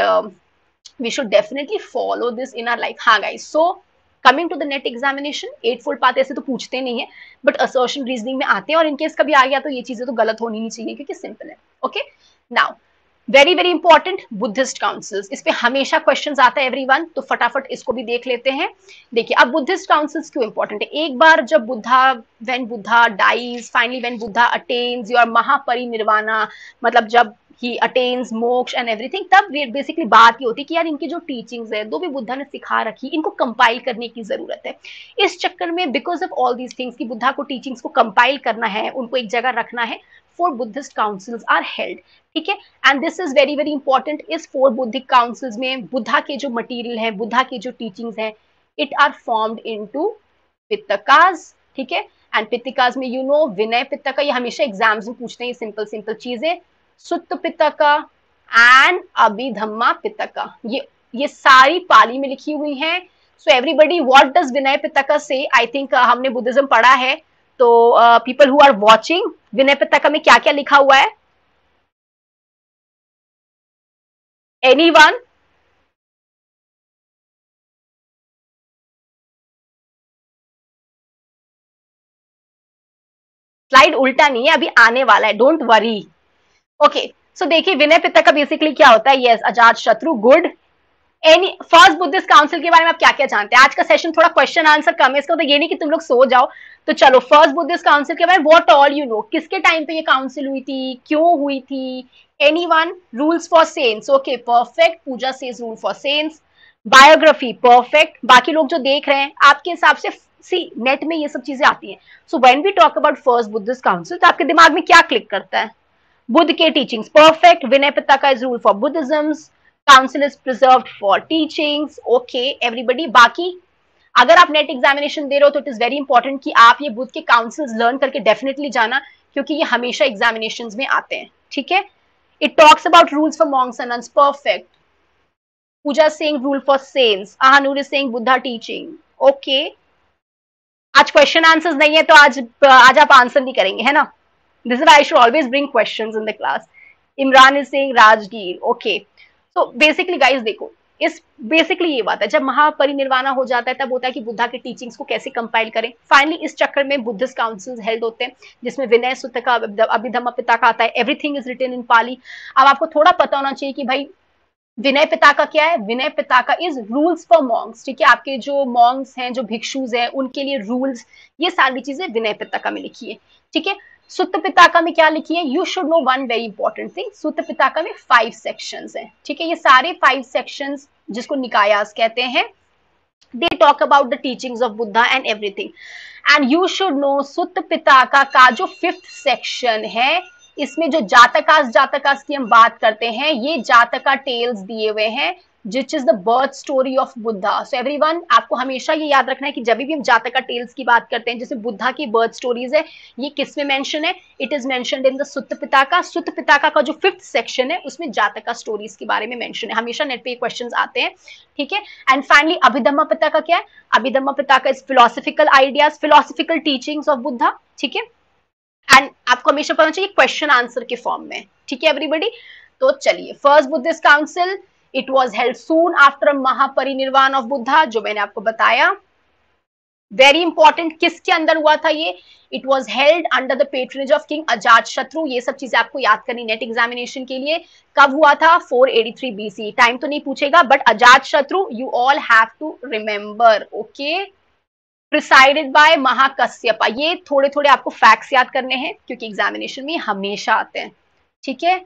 we should definitely follow this in our life. हाँ guys, so coming to the net examination, eightfold path ऐसे तो पूछते नहीं है, बट असर्शन रीजनिंग में आते हैं, और इनकेस कभी आ गया तो ये चीजें तो गलत होनी नहीं चाहिए क्योंकि सिंपल है। Okay, now very very important Buddhist councils, इस पे हमेशा क्वेश्चंस आता है एवरीवन, तो फटाफट इसको भी देख लेते हैं। देखिए अब बुद्धिस्ट काउंसिल्स क्यों इंपॉर्टेंट है। एक बार जब Buddha when Buddha dies, finally when Buddha attains your Mahaparinirvana, मतलब जब he attains moksha and everything, तब बेसिकली बात ये होती है कि यार इनकी जो टीचिंग्स है, जो भी बुद्धा ने सिखा रखी, इनको कंपाइल करने की जरूरत है। इस चक्कर में because of all these things कि बुद्धा को टीचिंग्स को कंपाइल करना है, उनको एक जगह रखना है, four Buddhist councils are held, ठीक है। And this is very very important. इस फोर बुद्धिक काउंसिल्स में बुद्धा के जो मटेरियल है, बुद्धा की जो टीचिंग्स हैं, it are formed into Pitakas, ठीक है। एंड पितकास में यू नो विनय पितका, ये हमेशा एग्जाम्स में पूछते हैं, सिंपल सिंपल चीजें, सुत्त पितका एंड अभिधम्मा पितका, ये ये सारी पाली में लिखी हुई है। So everybody, what does Vinaya Pitaka से? आई थिंक हमने बुद्धिज्म पढ़ा है, तो people who are watching, Vinaya Pitaka में क्या क्या लिखा हुआ है? एनीवन? स्लाइड उल्टा नहीं है, अभी आने वाला है, डोंट वरी। ओके, सो देखिए विनय पिटका बेसिकली क्या होता है। Yes, अजातशत्रु, good. Any first Buddhist council के बारे में आप क्या क्या जानते हैं? आज का सेशन थोड़ा क्वेश्चन आंसर कम है, इसका तो ये नहीं कि तुम लोग सो जाओ। तो चलो, फर्स्ट बुद्धिस्ट काउंसिल के बारे में व्हाट ऑल यू नो, किसके टाइम पे ये काउंसिल हुई थी, क्यों हुई थी? Anyone? Rules for saints, okay perfect, Pooja says rule for saints. Biography, perfect. बाकी लोग जो देख रहे हैं, आपके हिसाब से सी नेट में ये सब चीजें आती है। So when we talk about first Buddhist council, तो आपके दिमाग में क्या क्लिक करता है? बुद्ध के teachings, perfect. Vinaya Pitaka is rule for Buddhisms, council is preserved for teachings, okay everybody. बाकी अगर आप नेट एग्जामिनेशन दे रहे हो तो इट इज वेरी इंपॉर्टेंट कि आप ये बुद्ध के काउंसिल्स लर्न करके डेफिनेटली जाना, क्योंकि ये हमेशा एग्जामिनेशंस में आते हैं, ठीक है। It talks about rules for monks and nuns, perfect. Pooja saying rule for saints, Ahanoor is saying Buddha teaching, okay. आज क्वेश्चन आंसर्स नहीं है तो आज आज आप आंसर नहीं करेंगे, है ना? This is why I should always bring questions in the class. Imran is saying Rajgir, okay. तो बेसिकली गाइस देखो, इस बेसिकली ये बात है, जब महापरिनिर्वाणा हो जाता है तब होता है कि बुद्धा के टीचिंग्स को कैसे कंपाइल करें। फाइनली इस चक्कर में बुद्धिस्ट काउंसिल्स हेल्ड होते हैं, जिसमें विनय सुतका, अभिधम्मा पिटका आता है। Everything is written in Pali. अब आपको थोड़ा पता होना चाहिए कि भाई विनय पिटका क्या है। Vinaya Pitaka is rules for monks, ठीक है। आपके जो मॉन्क्स हैं, जो भिक्षुज हैं, उनके लिए रूल्स, ये सारी चीजें विनय पिटका में लिखी है, ठीक है। सुत्त पिटका में क्या लिखी है? You should know one very important thing, Sutta Pitaka में फाइव सेक्शंस हैं, ठीक है। ये सारे फाइव सेक्शंस, जिसको निकायास कहते हैं, they talk about the teachings of Buddha and everything. And you should know Sutta Pitaka का जो फिफ्थ सेक्शन है, इसमें जो जातकास जातकास की हम बात करते हैं, ये जातका टेल्स दिए हुए हैं, which is the birth story of Buddha. So everyone, आपको हमेशा ये याद रखना है कि जब भी हम जातका टेल्स की बात करते हैं, जैसे बुद्धा की बर्थ स्टोरीज है, ये किस में मेंशन है? It is mentioned in the Sutta Pitaka. Sutta Pitaka का जो फिफ्थ सेक्शन है, उसमें जातका स्टोरीज के बारे में मेंशन है। हमेशा नेट पे क्वेश्चंस आते हैं, ठीक है। एंड फाइनली अभिधम्मा पिटका क्या है? Abhidhamma Pitaka is philosophical ideas, philosophical teachings of Buddha, ठीक है। एंड आपको हमेशा पता चाहिए क्वेश्चन आंसर के फॉर्म में, ठीक है एवरीबडी। तो चलिए, first Buddhist council It was held soon after Mahaparinirvana of Buddha, जो मैंने आपको बताया। वेरी इंपॉर्टेंट, किसके अंदर हुआ था ये? It was held under the patronage of king अजातशत्रु। ये सब चीजें आपको याद करनी नेट एग्जामिनेशन के लिए। कब हुआ था? Four eighty three B C. Time तो नहीं पूछेगा, but अजातशत्रु you all have to remember, okay. Presided by Mahakashyapa. ये थोड़े थोड़े आपको फैक्ट्स याद करने हैं, क्योंकि एग्जामिनेशन में हमेशा आते हैं, ठीक है।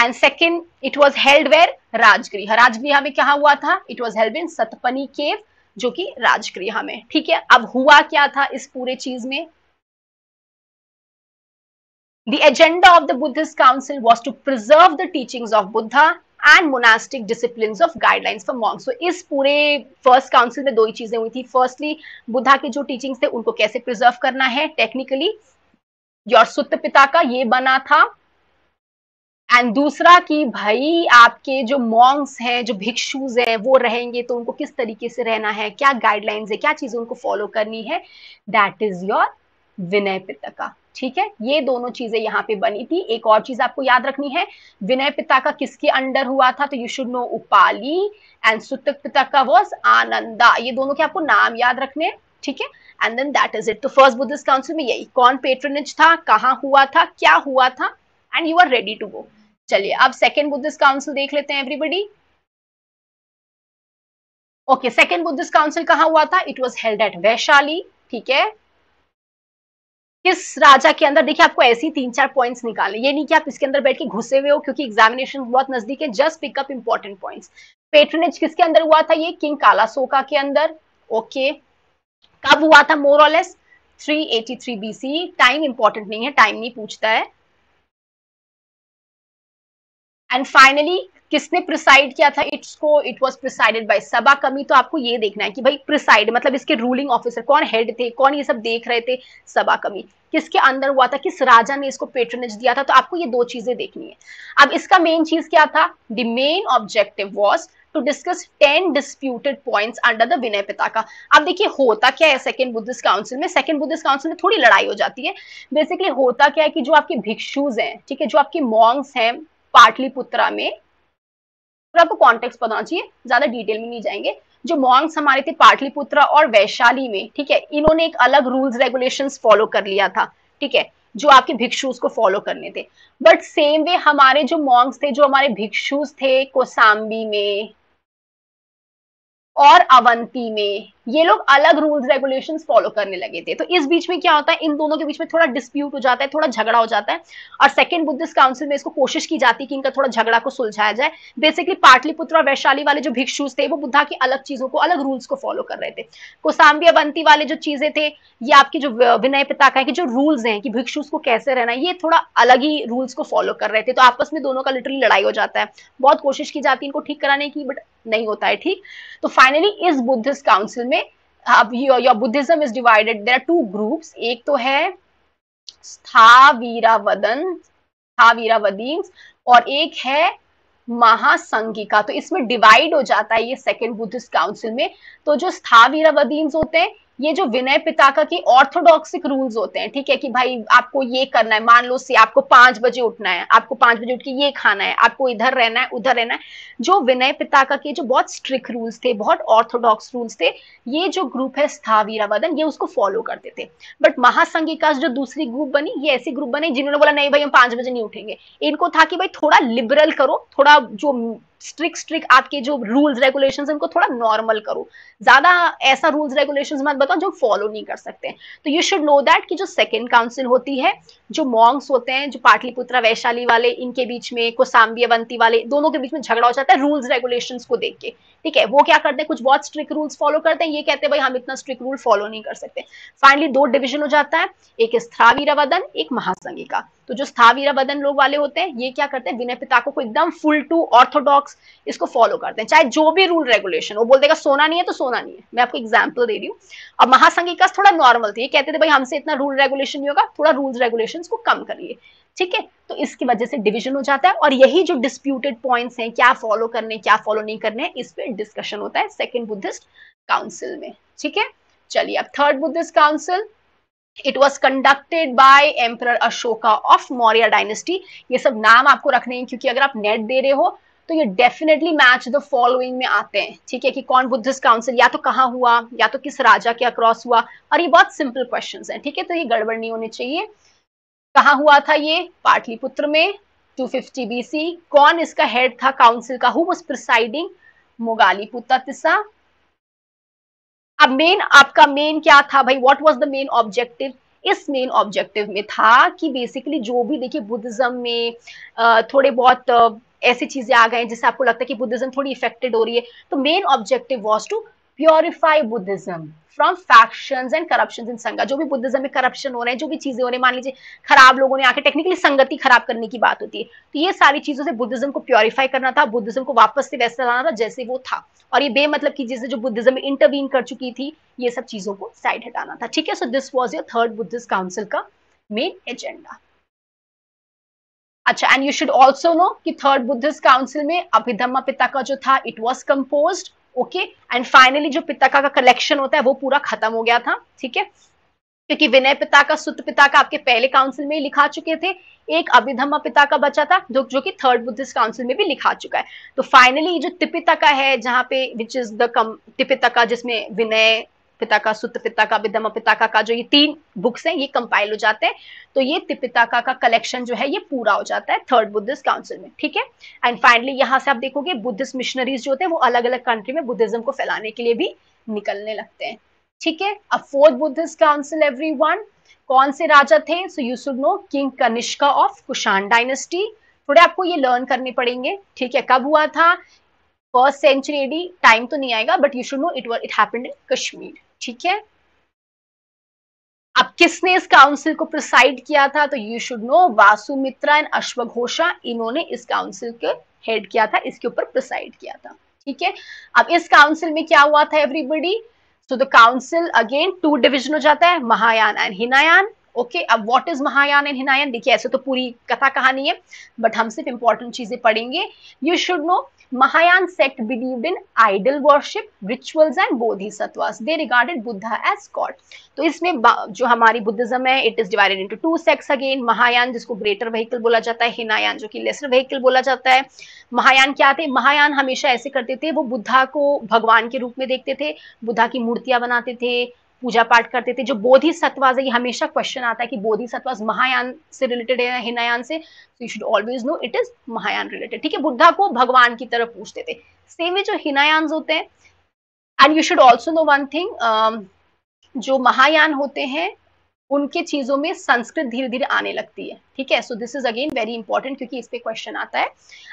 And second, it was held where? Rajgriha. Rajgriha में क्या हुआ था? It was held in सतपनी cave, जो कि राजगृह में, ठीक है। अब हुआ क्या था इस पूरे चीज में? The agenda of the Buddhist council was to preserve the teachings of Buddha and monastic disciplines of guidelines for monks. So इस पूरे फर्स्ट काउंसिल में दो ही चीजें हुई थी। फर्स्टली, बुद्धा के जो टीचिंग्स थे उनको कैसे प्रिजर्व करना है टेक्निकली, योर सुत्त पिटका ये बना था। एंड दूसरा कि भाई आपके जो मॉन्क्स हैं, जो भिक्षुज हैं, वो रहेंगे तो उनको किस तरीके से रहना है, क्या गाइडलाइंस है, क्या चीजें उनको फॉलो करनी है, that is your Vinaya Pitaka. ठीक है, ये दोनों चीजें यहाँ पे बनी थी। एक और चीज आपको याद रखनी है, विनय पिटका किसके अंडर हुआ था, तो you should know Upali and Sutta Pitaka was Ananda. ये दोनों के आपको नाम याद रखने हैं, ठीक है, and then that is it. तो फर्स्ट बुद्धिस्ट काउंसिल में यही कौन पेट्रनेज था, कहाँ हुआ था, क्या हुआ था, and you are ready to go. चलिए अब सेकेंड बुद्धिस्ट काउंसिल देख लेते हैं everybody. Okay, second Buddhist council कहाँ हुआ था, it was held at Vaishali. ठीक है, किस राजा के अंदर, देखिए आपको ऐसी तीन चार पॉइंट्स निकाले, ये नहीं कि आप इसके अंदर बैठ के घुसे हुए हो क्योंकि एग्जामिनेशन बहुत नजदीक है, just pick up important points. Patronage किसके अंदर हुआ था, ये किंग कालासोका के अंदर। ओके, कब हुआ था, मोर और less three eighty three BC. Time important नहीं है, टाइम नहीं पूछता है। एंड फाइनली किसने प्रिसाइड किया था इट्स को, इट वाज प्रिसाइडेड बाय सभा कमी। तो आपको ये देखना है कि भाई प्रिसाइड मतलब इसके रूलिंग ऑफिसर कौन, हेड थे कौन, ये सब देख रहे थे। सभा कमी किसके अंदर हुआ था, किस राजा ने इसको पेट्रनेज दिया था, तो आपको ये दो चीजें देखनी है। अब इसका मेन चीज क्या था, the main objective was to discuss ten disputed points under the Vinaya Pitaka. अब देखिए होता क्या है सेकंड बुद्धिस्ट काउंसिल में, सेकंड बुद्धिस्ट काउंसिल में थोड़ी लड़ाई हो जाती है। बेसिकली होता क्या है कि जो आपके भिक्षुज हैं, ठीक है, जो आपके मॉन्क्स हैं पाटलिपुत्रा में, आपको कॉन्टेक्स्ट पता चाहिए, ज्यादा डिटेल में नहीं जाएंगे। जो मॉन्क्स हमारे थे पाटलिपुत्रा और वैशाली में, ठीक है, इन्होंने एक अलग रूल्स रेगुलेशंस फॉलो कर लिया था, ठीक है, जो आपके भिक्षुस को फॉलो करने थे। बट सेम वे हमारे जो मॉन्क्स थे, जो हमारे भिक्षुस थे कोसाम्बी में और अवंती में, ये लोग अलग रूल्स रेगुलेशंस फॉलो करने लगे थे। तो इस बीच में क्या होता है, इन दोनों के बीच में थोड़ा डिस्प्यूट हो जाता है, थोड़ा झगड़ा हो जाता है, और सेकंड बुद्धिस्ट काउंसिल में इसको कोशिश की जाती है कि इनका थोड़ा झगड़ा को सुलझाया जाए। बेसिकली पाटलिपुत्र और वैशाली वाले जो भिक्षुस थे वो बुद्धा की अलग चीजों को, अलग रूल्स को फॉलो कर रहे थे। कोसाम्बी अवंती वाले जो चीजें थे, ये आपकी जो विनय पिटका के जो रूल्स हैं कि भिक्षुस को कैसे रहना है, ये थोड़ा अलग ही रूल्स को फॉलो कर रहे थे। तो आपस में दोनों का लिटरली लड़ाई हो जाता है, बहुत कोशिश की जाती है इनको ठीक कराने की, बट नहीं होता है ठीक। तो फाइनली इस बुद्धिस्ट काउंसिल में अब your Buddhism is divided, there are two groups. एक तो है स्थावीरावदन स्थावीरावदीन्स और एक है महासंघिका। तो इसमें डिवाइड हो जाता है ये सेकेंड बुद्धिस्ट काउंसिल में। तो जो स्थावीरावदीन्स होते हैं, ये जो विनय पिटका के ऑर्थोडॉक्सिक रूल्स होते हैं, ठीक है, कि भाई आपको ये करना है, मान लो से आपको पांच बजे उठना है, आपको पांच बजे उठ के ये खाना है, आपको इधर रहना है, उधर रहना है। जो विनय पिटका के जो बहुत स्ट्रिक्ट रूल्स थे, बहुत ऑर्थोडॉक्स रूल्स थे, ये जो ग्रुप है स्थावीरावदन, ये उसको फॉलो करते थे। बट महासंघिका जो दूसरी ग्रुप बनी, ये ऐसी ग्रुप बनी जिन्होंने बोला नहीं भाई हम पांच बजे नहीं उठेंगे। इनको था कि भाई थोड़ा लिबरल करो, थोड़ा जो स्ट्रिक्ट स्ट्रिक्ट आपके जो रूल्स रेगुलेशंस इनको थोड़ा नॉर्मल करो, ज्यादा ऐसा रूल्स रेगुलेशंस मत बताओ जो फॉलो नहीं कर सकते। तो यू शुड नो दैट कि जो सेकंड काउंसिल होती है, जो मॉन्क्स होते हैं, जो पाटलिपुत्र वैशाली वाले, इनके बीच में कोसाम्बी अवंती वाले, दोनों के बीच में झगड़ा हो जाता है रूल्स रेगुलेशंस को देख के, ठीक है। वो क्या करते हैं, कुछ बहुत स्ट्रिक्ट रूल्स फॉलो करते हैं, ये कहते हैं भाई हम इतना स्ट्रिक्ट रूल फॉलो नहीं कर सकते। फाइनली दो डिविजन हो जाता है, एक स्थावीरावदन, एक महासंघिका। तो जो स्थावीरावदन लोग वाले होते हैं, ये क्या करते हैं, विनय पिटका को एकदम फुल टू ऑर्थोडॉक्स इसको फॉलो करते हैं, चाहे जो भी रूल रेगुलेशन, वो बोलते हैं सोना नहीं है तो सोना नहीं है। मैं आपको एग्जांपल दे रही हूँ। अब महासंघिका थोड़ा नॉर्मल थे, ये कहते थे भाई हमसे इतना रूल रेगुलेशन नहीं होगा, थोड़ा रूल रेगुलेशन को कम करिए, ठीक है। तो इसकी वजह से डिविजन हो जाता है, और यही जो डिस्प्यूटेड पॉइंट्स हैं, क्या फॉलो करने क्या फॉलो नहीं करने, इस पे डिस्कशन होता है सेकेंड बुद्धिस्ट काउंसिल में, ठीक है। चलिए अब third Buddhist council, it was conducted by emperor Ashoka of Maurya dynasty. ये सब नाम आपको रखने हैं क्योंकि अगर आप नेट दे रहे हो तो ये डेफिनेटली मैच द फॉलोइंग में आते हैं, ठीक है, कि कौन बुद्धिस्ट काउंसिल या तो कहाँ हुआ या तो किस राजा के अक्रॉस हुआ, और ये बहुत सिंपल क्वेश्चंस हैं, ठीक है, तो ये गड़बड़ नहीं होने चाहिए। कहाँ हुआ था ये, पाटलिपुत्र में टू फिफ्टी बीसी। कौन इसका हेड था काउंसिल का, who was presiding, मोगालिपुत्ता तिस्सा। अब मेन आपका मेन क्या था भाई, what was the main objective. इस मेन ऑब्जेक्टिव में था कि बेसिकली जो भी देखिए बुद्धिज्म में थोड़े बहुत ऐसी चीजें आ गए हैं जिससे आपको लगता है कि बुद्धिज्म थोड़ी इफेक्टेड हो रही है, तो main objective was to purify Buddhism from factions and corruption in Sangha. जो भी बुद्धिज्म में करप्शन हो रहे हैं, जो भी चीजें हो रही है, मान लीजिए खराब लोगों ने आके टेक्निकली संगति खराब करने की बात होती है, तो ये सारी चीजों से बुद्धिज्म को प्योरीफाई करना था, बुद्धिज्म को वापस से वैसा लाना था जैसे वो था, और ये बेमतलब की चीजें जो बुद्धिज्म में इंटरवीन कर चुकी थी, ये सब चीजों को साइड हटाना था, ठीक है। So this was your third Buddhist council का मेन एजेंडा। अच्छा, and you should also know कि थर्ड बुद्धिस्ट काउंसिल में अभिधम्मा पिटका जो था it was composed, okay, and finally जो पिटका का कलेक्शन होता है वो पूरा खत्म हो गया था, ठीक है, क्योंकि विनय पिटका, सुत्त पिटका आपके पहले काउंसिल में ही लिखा चुके थे, एक अभिधम्मा पिटका बचा था जो जो कि थर्ड बुद्धिस्ट काउंसिल में भी लिखा चुका है। तो फाइनली जो त्रिपिटका है जहाँ पे विच इज द त्रिपिटका जिसमें विनय पिटका, सुत्त पिटका, अभिधम्मा पिटका का जो ये तीन बुक्स हैं ये कंपाइल हो जाते हैं, तो ये त्रिपिटका का कलेक्शन जो है ये पूरा हो जाता है थर्ड बुद्धिस्ट काउंसिल में, ठीक है। एंड फाइनली यहाँ से आप देखोगे बुद्धिस्ट मिशनरीज जो होते हैं वो अलग अलग कंट्री में बुद्धिज्म को फैलाने के लिए भी निकलने लगते हैं, ठीक है। अब फोर्थ बुद्धिस्ट काउंसिल एवरीवन, कौन से राजा थे? So you should know king कनिष्का of Kushan dynasty. थोड़े आपको ये लर्न करने पड़ेंगे, ठीक है। कब हुआ था? फर्स्ट सेंचुरी एडी, टाइम तो नहीं आएगा, but you should know it it happened in Kashmir, ठीक है। अब किसने इस काउंसिल को प्रिसाइड किया था? तो you should know Vasumitra and अश्वघोषा, इन्होंने इस काउंसिल को हेड किया था, इसके ऊपर प्रिसाइड किया था, ठीक है। अब इस काउंसिल में क्या हुआ था everybody? So the council again two division हो जाता है, महायान एंड हिनायान, ओके। अब what is Mahayana and Hinayana? देखिए ऐसे तो पूरी कथा कहानी है बट हम सिर्फ इंपॉर्टेंट चीजें पढ़ेंगे। You should know Mahayana sect believed in idol worship, rituals and bodhisattvas. They regarded Buddha as God. तो इसमें जो हमारी बुद्धिज्म है it is divided into two sects again, Mahayana जिसको ग्रेटर व्हीकल बोला जाता है, हिनायान जो कि लेसर व्हीकल बोला जाता है। महायान क्या थे? महायान हमेशा ऐसे करते थे, वो बुद्धा को भगवान के रूप में देखते थे, बुद्धा की मूर्तियां बनाते थे, पूजा पाठ करते थे। जो बोधिसत्वास है, ये हमेशा क्वेश्चन आता है कि बोधिसत्वास महायान से रिलेटेड है हिनायान से, so you should always know it is Mahayana related, ठीक है। बुद्धा को भगवान की तरह पूछते थे, सेम वे जो हिनायान होते हैं। And you should also know one thing, जो महायान होते हैं उनके चीजों में संस्कृत धीरे धीरे आने लगती है, ठीक है। So this is again very important क्योंकि इस पे क्वेश्चन आता है।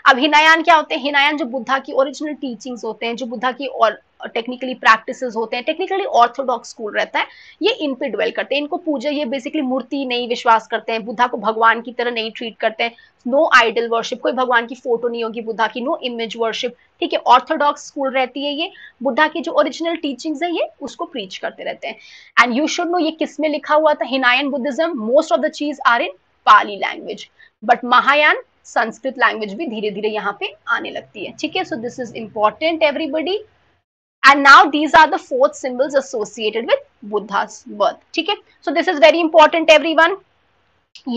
अब हिनायान क्या होते हैं? हिनायान जो बुद्धा की ओरिजिनल टीचिंग्स होते हैं, जो बुद्धा की और टेक्निकली प्रैक्टिसेस होते हैं, टेक्निकली ऑर्थोडॉक्स स्कूल रहता है, ये इन पे ड्वेल करते हैं। इनको पूजा, ये बेसिकली मूर्ति नहीं विश्वास करते हैं, बुद्धा को भगवान की तरह नहीं ट्रीट करते हैं, नो आइडल वर्शिप, कोई भगवान की फोटो नहीं होगी बुद्धा की, नो इमेज वर्शिप, ठीक है। ऑर्थोडॉक्स स्कूल रहती है ये, बुद्धा की जो ओरिजिनल टीचिंग्स है ये उसको प्रीच करते रहते हैं। एंड यू शुड नो ये किस में लिखा हुआ था? Hinayana Buddhism, most of the चीज are in Pali language, but Mahayana Sanskrit language भी धीरे धीरे यहाँ पे आने लगती है, ठीक है। So this is important everybody. And now these are the fourth symbols associated with Buddha's birth. ठीक है, so this is very important, everyone.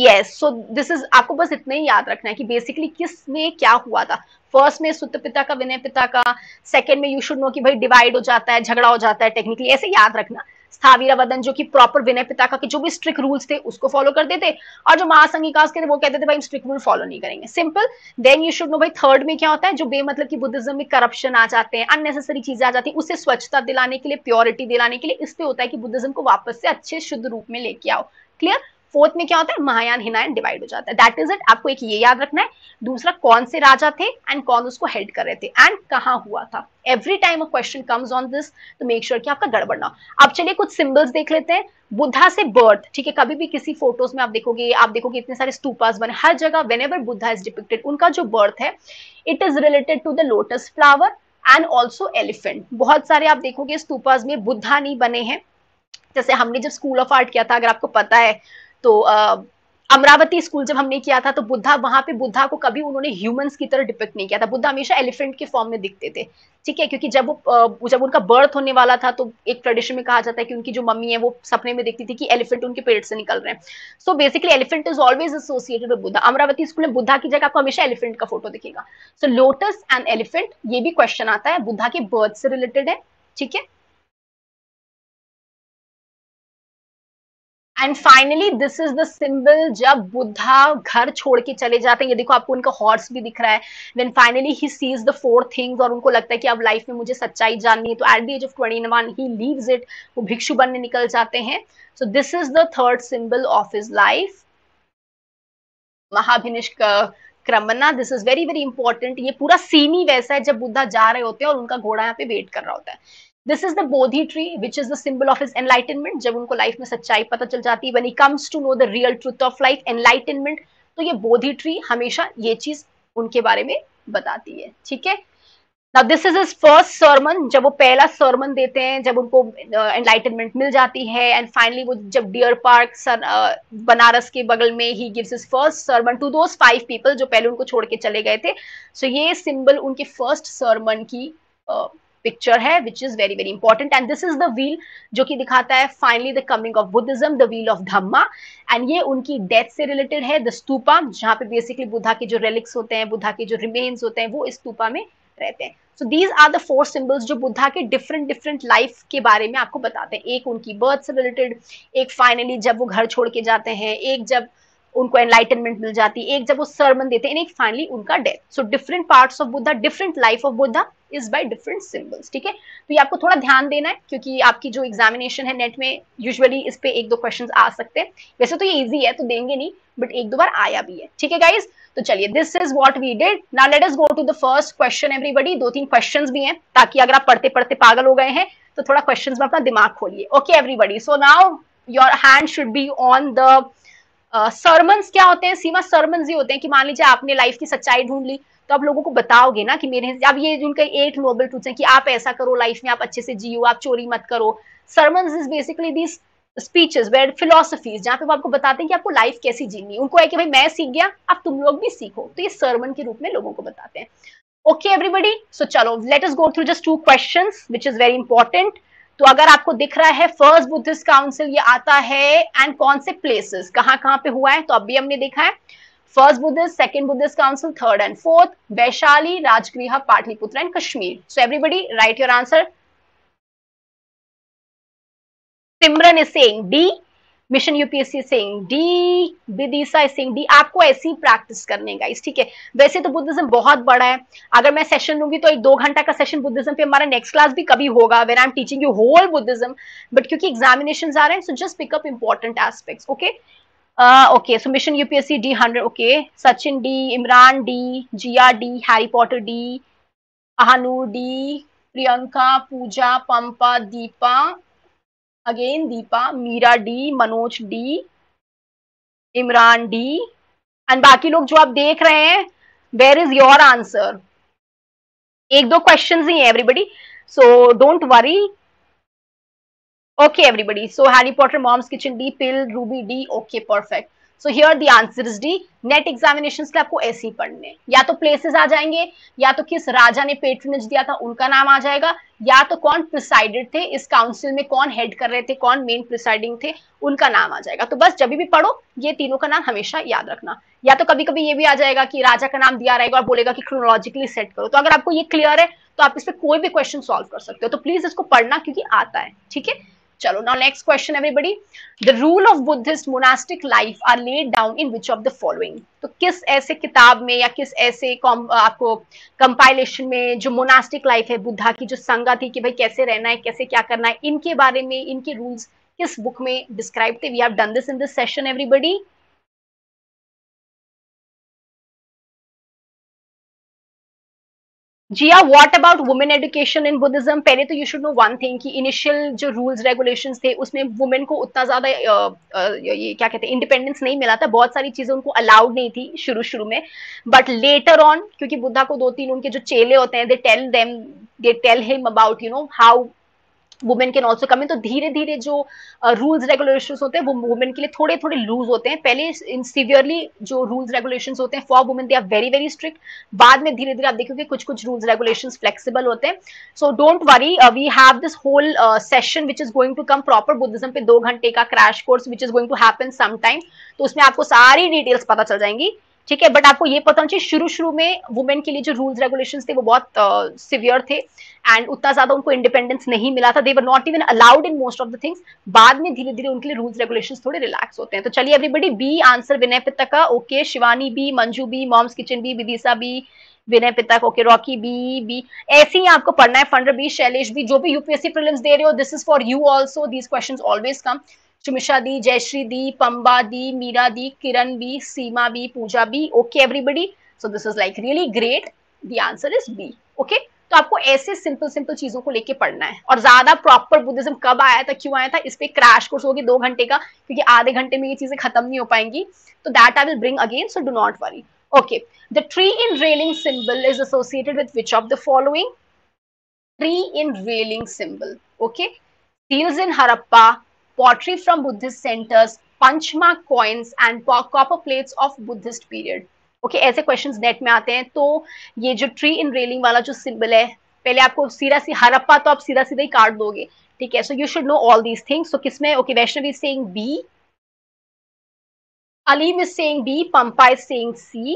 Yes, so this is आपको बस इतना ही याद रखना है कि basically किस में क्या हुआ था। फर्स्ट में सुत्त पिटका, विनय पिटका, सेकंड में यू शुड नो कि भाई डिवाइड हो जाता है, झगड़ा हो जाता है, टेक्निकली ऐसे याद रखना। स्थावीरवदन जो कि प्रॉपर विनय पिटका के जो भी स्ट्रिक्ट रूल्स थे उसको फॉलो करते थे, और जो महासंघिकास के थे वो कहते थे भाई हम स्ट्रिक्ट रूल फॉलो नहीं करेंगे, simple. Then you should know भाई थर्ड में क्या होता है, जो बेमतलब की बुद्धिज्म में करप्शन आ जाते हैं, अननेसेसरी चीजें आ जाती है, उससे स्वच्छता दिलाने के लिए, प्योरिटी दिलाने के लिए, इस पे होता है कि बुद्धिज्म को वापस से अच्छे शुद्ध रूप में लेके आओ, क्लियर। फोर्थ में क्या होता है? महायान हिनायन डिवाइड हो जाता है, दैट इज इट। आपको एक ये याद रखना है। दूसरा, कौन से राजा थे एंड कौन उसको हेड कर रहे थे एंड कहाँ हुआ था। Every time a question comes on this, तो मेक श्योर कि आपका गड़बड़ ना हो। अब चलिए कुछ सिंबल्स देख लेते हैं। बुद्धा से बर्थ, ठीक है, कभी भी किसी फोटोज में आप देखोगे, आप देखोगे इतने सारे स्तूपास बने हर जगह, व्हेनेवर बुद्धा इज डिपिक्टेड, उनका जो बर्थ है it is related to the lotus flower and also elephant. बहुत सारे आप देखोगे स्तूपास में बुद्धा नहीं बने हैं, जैसे हमने जब स्कूल ऑफ आर्ट किया था, अगर आपको पता है तो uh, अमरावती स्कूल जब हमने किया था, तो बुद्धा वहां पे बुद्धा को कभी उन्होंने ह्यूमंस की तरह डिपिक्ट नहीं किया था, बुद्धा हमेशा एलिफेंट के फॉर्म में दिखते थे, ठीक है। क्योंकि जब वो जब उनका बर्थ होने वाला था तो एक ट्रेडिशन में कहा जाता है कि उनकी जो मम्मी है वो सपने में देखती थी कि एलिफेंट उनके पेट से निकल रहे हैं, so basically elephant is always associated with Buddha. अमरावती school में बुद्धा की जगह आपको हमेशा एलिफेंट का फोटो दिखेगा। सो लोटस एंड एलिफेंट, ये भी क्वेश्चन आता है, बुद्धा के बर्थ से रिलेटेड है, ठीक है। And finally this is the symbol जब बुद्धा घर छोड़ के चले जाते हैं, ये देखो आपको उनका हॉर्स भी दिख रहा है। Then finally he sees the four things, और उनको लगता है कि अब लाइफ में मुझे सच्चाई जाननी है, तो at the age of twenty one he leaves it, वो भिक्षु बनने निकल जाते हैं। So this is the third symbol of his life, महाभिनिष्क क्रमना। This is very very important, ये पूरा सीन ही वैसा है जब बुद्धा जा रहे होते हैं और उनका घोड़ा यहाँ पे वेट कर रहा होता है। This is the Bodhi tree, which is the symbol of his enlightenment. जब उनको लाइफ में सच्चाई पता चल जाती है, when he comes to know the real truth of life, enlightenment, तो ये Bodhi tree हमेशा ये चीज उनके बारे में बताती है, ठीक है। Now this is his first sermon. जब वो पहला sermon देते हैं, जब उनको enlightenment मिल जाती है, and finally वो जब Deer Park बनारस के बगल में he gives his first sermon to those five people जो पहले उनको छोड़ के चले गए थे. So ये symbol उनके first sermon की uh, picture है, which is very very important. And this is the wheel जो कि दिखाता है finally the coming of Buddhism, the wheel of Dhamma. And ये उनकी death से related है, the stupa, जहाँ पे basically बुद्धा के जो relics होते हैं, बुद्धा के जो remains होते हैं, वो stupa में रहते हैं. So these are the four symbols जो बुद्धा के different different life के बारे में आपको बताते हैं. एक उनकी birth से related, एक finally जब वो घर छोड़ के जाते हैं, एक जब उनको enlightenment मिल जाती है, एक जब वो sermon देते हैं, एक finally उनका death. So different parts of Buddha, different life of Buddha is by different symbols. ठीक है, तो ये आपको थोड़ा ध्यान देना है क्योंकि आपकी जो examination है नेट में usually इस पे एक दो questions आ सकते हैं. वैसे तो ये easy है तो देंगे नहीं, but एक दो बार आया भी है. ठीक है guys, तो चलिए this is what we did. Now let us go to the first question everybody. दो तीन questions भी हैं ताकि अगर आप पढ़ते पढ़ते पागल हो गए हैं तो थोड़ा questions में अपना दिमाग खोलिए. Okay everybody, so now your hand should be on the sermons uh, क्या होते हैं सीमा. सर्मन्स ये होते हैं कि मान लीजिए आपने लाइफ की सच्चाई ढूंढ ली तो आप लोगों को बताओगे ना कि मेरे अब ये उनका एट नोबल ट्रूथ्स हैं कि आप ऐसा करो लाइफ में, आप अच्छे से जियो, आप चोरी मत करो. Sermons is basically this speeches where philosophies जहाँ पे वो आपको बताते हैं कि आपको लाइफ कैसी जीनी. उनको है कि भाई मैं सीख गया, अब तुम लोग भी सीखो, तो ये सर्मन के रूप में लोगों को बताते हैं. ओके एवरीबडी, सो चलो let us go through just two questions which is very important. तो अगर आपको दिख रहा है फर्स्ट बुद्धिस्ट काउंसिल ये आता है एंड कौन से प्लेसेस कहाँ कहाँ पे हुआ है, तो अभी हमने देखा है first Buddhist, second Buddhist council, third and fourth, Vaishali, Rajgriha, Pataliputra and Kashmir. So everybody write your answer. Simran is saying D, mission UPSC saying D, Vidisha is saying D. आपको ऐसी प्रैक्टिस करने गाइस, ठीक है. वैसे तो बुद्धिज्म बहुत बड़ा है, अगर मैं सेशन लूंगी तो एक दो घंटा का सेशन बुद्धिज्म पे हमारा नेक्स्ट क्लास भी कभी होगा when I am teaching you whole Buddhism, but क्योंकि एग्जामिनेशंस आ रहे हैं so just pick up important aspects. Okay okay, so mission UPSC D hundred, okay Sachin D, Imran D, Jiya D, Harry Potter D, Ahanoor D, Priyanka, Pooja, Pampa, Deepa, again Deepa, Meera D, Manoj D, Imran D and बाकी लोग जो आप देख रहे हैं. Where is your answer? एक दो क्वेश्चंस ही है everybody, so don't worry. Okay everybody, so Harry Potter, mom's kitchen D, pill, Ruby D. Okay perfect, so here the answers D. NET examination के आपको ऐसे ही पढ़ने, या तो प्लेसेस आ जाएंगे, या तो किस राजा ने पेट्रोनेज दिया था उनका नाम आ जाएगा, या तो कौन प्रिसाइडेड थे इस काउंसिल में, कौन हेड कर रहे थे, कौन मेन प्रिसाइडिंग थे, उनका नाम आ जाएगा. तो बस जब भी पढ़ो ये तीनों का नाम हमेशा याद रखना. या तो कभी कभी ये भी आ जाएगा कि राजा का नाम दिया रहेगा और बोलेगा कि क्रोनोलॉजिकली सेट करो. तो अगर आपको ये क्लियर है तो आप इस पर कोई भी क्वेश्चन सॉल्व कर सकते हो. तो प्लीज इसको पढ़ना क्योंकि आता है. ठीक है, चलो now next question everybody. The rule of Buddhist monastic life are laid down in which of the following. तो किस ऐसे किताब में या किस ऐसे आपको कंपाइलेशन में जो मोनास्टिक लाइफ है बुद्धा की, जो संगा थी कि भाई कैसे रहना है, कैसे क्या करना है, इनके बारे में इनके रूल्स किस बुक में डिस्क्राइब थे. We have done this in this session everybody. Jiya, what about women education in Buddhism? पहले तो you should know one thing कि इनिशियल जो रूल्स रेगुलेशंस थे उसमें वुमेन को उतना ज्यादा ये क्या कहते हैं इंडिपेंडेंस नहीं मिला था. बहुत सारी चीजें उनको अलाउड नहीं थी शुरू शुरू में, बट लेटर ऑन क्योंकि बुद्धा को दो तीन उनके जो चेले होते हैं they tell them they tell him about you know how women can also come in. तो धीरे धीरे जो रूल्स uh, रेगुलेशंस होते हैं वो वुमेन के लिए थोड़े थोड़े लूज होते हैं. पहले इन सीवियरली जो रूल्स रेगुलेशंस होते हैं for women they are very very strict. बाद में धीरे धीरे आप देखोगे कुछ कुछ रूल्स रेगुलेशंस फ्लेक्सिबल होते हैं. So don't worry, we have this whole session which is going to come proper Buddhism पे दो घंटे का crash course which is going to happen some time. तो उसमें आपको सारी डिटेल्स पता चल जाएंगी. ठीक है, बट आपको ये पता होना चाहिए शुरू शुरू में वुमेन के लिए जो रूल्स रेगुलेशंस थे वो बहुत सिवियर uh, थे एंड उतना ज्यादा उनको इंडिपेंडेंस नहीं मिला था. They were not even allowed in most of the things. बाद में धीरे धीरे उनके लिए रूल्स रेगुलेशंस थोड़े रिलैक्स होते हैं. तो चलिए everybody, B answer Vinaya Pitaka. Okay Shivani B, Manju B, mom's kitchen B, Vidisha B, Vinaya Pitaka. Okay Rocky B B. ऐसे ही आपको पढ़ना है. Funder B, Shailesh B. जो भी यूपीएससी प्रीलिम्स दे रहे हो this is for you also. These question always come. Sumisha D, Jayashree D, Pampa D, Meera D, Kiran B, Seema B, Pooja B. Okay everybody, so this is like really great. The answer is B. Okay, तो आपको ऐसे simple simple चीजों को लेके पढ़ना है. और ज्यादा प्रॉपर बुद्धिज्म कब आया था, क्यों आया था, इस पे क्रैश कोर्स होगी दो घंटे का क्योंकि आधे घंटे में ये चीजें खत्म नहीं हो पाएंगी. तो that I will bring again, so do not worry. Okay, the tree in railing symbol is associated with which of the following? Tree in railing symbol. Okay, seals in Harappa, pottery from Buddhist centers, punch mark coins and copper plates of Buddhist period. Okay, ऐसे questions NET में आते हैं. तो ये जो tree in railing वाला जो symbol है, पहले आपको सीधा सी हरप्पा तो आप सीधा सीधा ही काट दोगे, ठीक है. So you should know all these things. So किसमें? Okay, Vaishnavi is saying B, Aleem is saying B, Pampa is saying C.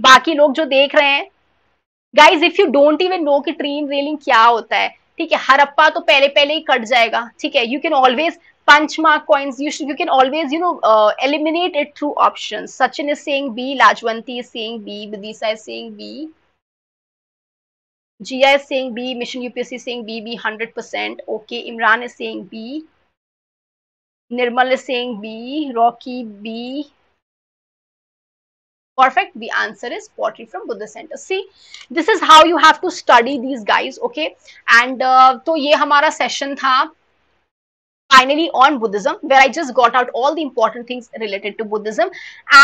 बाकी लोग जो देख रहे हैं guys, if you don't even know कि ट्री इन रेलिंग क्या होता है, ठीक है, हरप्पा तो पहले पहले ही कट जाएगा, ठीक है. You can always punch mark coins, you you can always you know eliminate it through options. Sachin is saying B, Lajwanti is saying B, Vidisha is saying B, Jiya is saying B, mission UPSC saying B, B hundred percent. Okay, Imran is saying B, Nirmal is saying B, Rocky B. Perfect. The answer is pottery from Buddha Center. See, this is how you have to study these guys. Okay, and uh, तो ये हमारा session था finally on Buddhism, where I just got out all the important things related to Buddhism.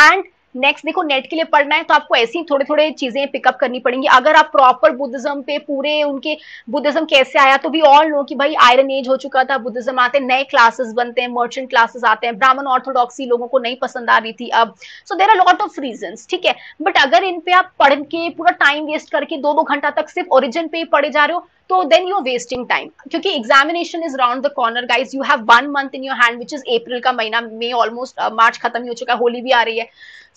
And next देखो, NET के लिए पढ़ना है तो आपको ऐसी थोड़े थोड़े चीजें पिकअप करनी पड़ेंगी. अगर आप प्रॉपर बुद्धिज्म पे पूरे उनके बुद्धिज्म कैसे आया, तो भी ऑल नो कि भाई आयरन एज हो चुका था, बुद्धिज्म आते हैं, नए क्लासेस बनते हैं, मर्चेंट क्लासेस आते हैं, ब्राह्मण ऑर्थोडॉक्सी लोगों को नहीं पसंद आ रही थी अब. So there are lot of reasons, ठीक है. बट अगर इन पे आप पढ़ के पूरा टाइम वेस्ट करके दो दो घंटा तक सिर्फ ओरिजिन पे ही पढ़े जा रहे हो, तो then you are wasting time, क्योंकि examination is round the corner guys. You have one month in your hand, which is April का महीना, मई ऑलमोस्ट मार्च खत्म ही हो चुका है, होली भी आ रही है.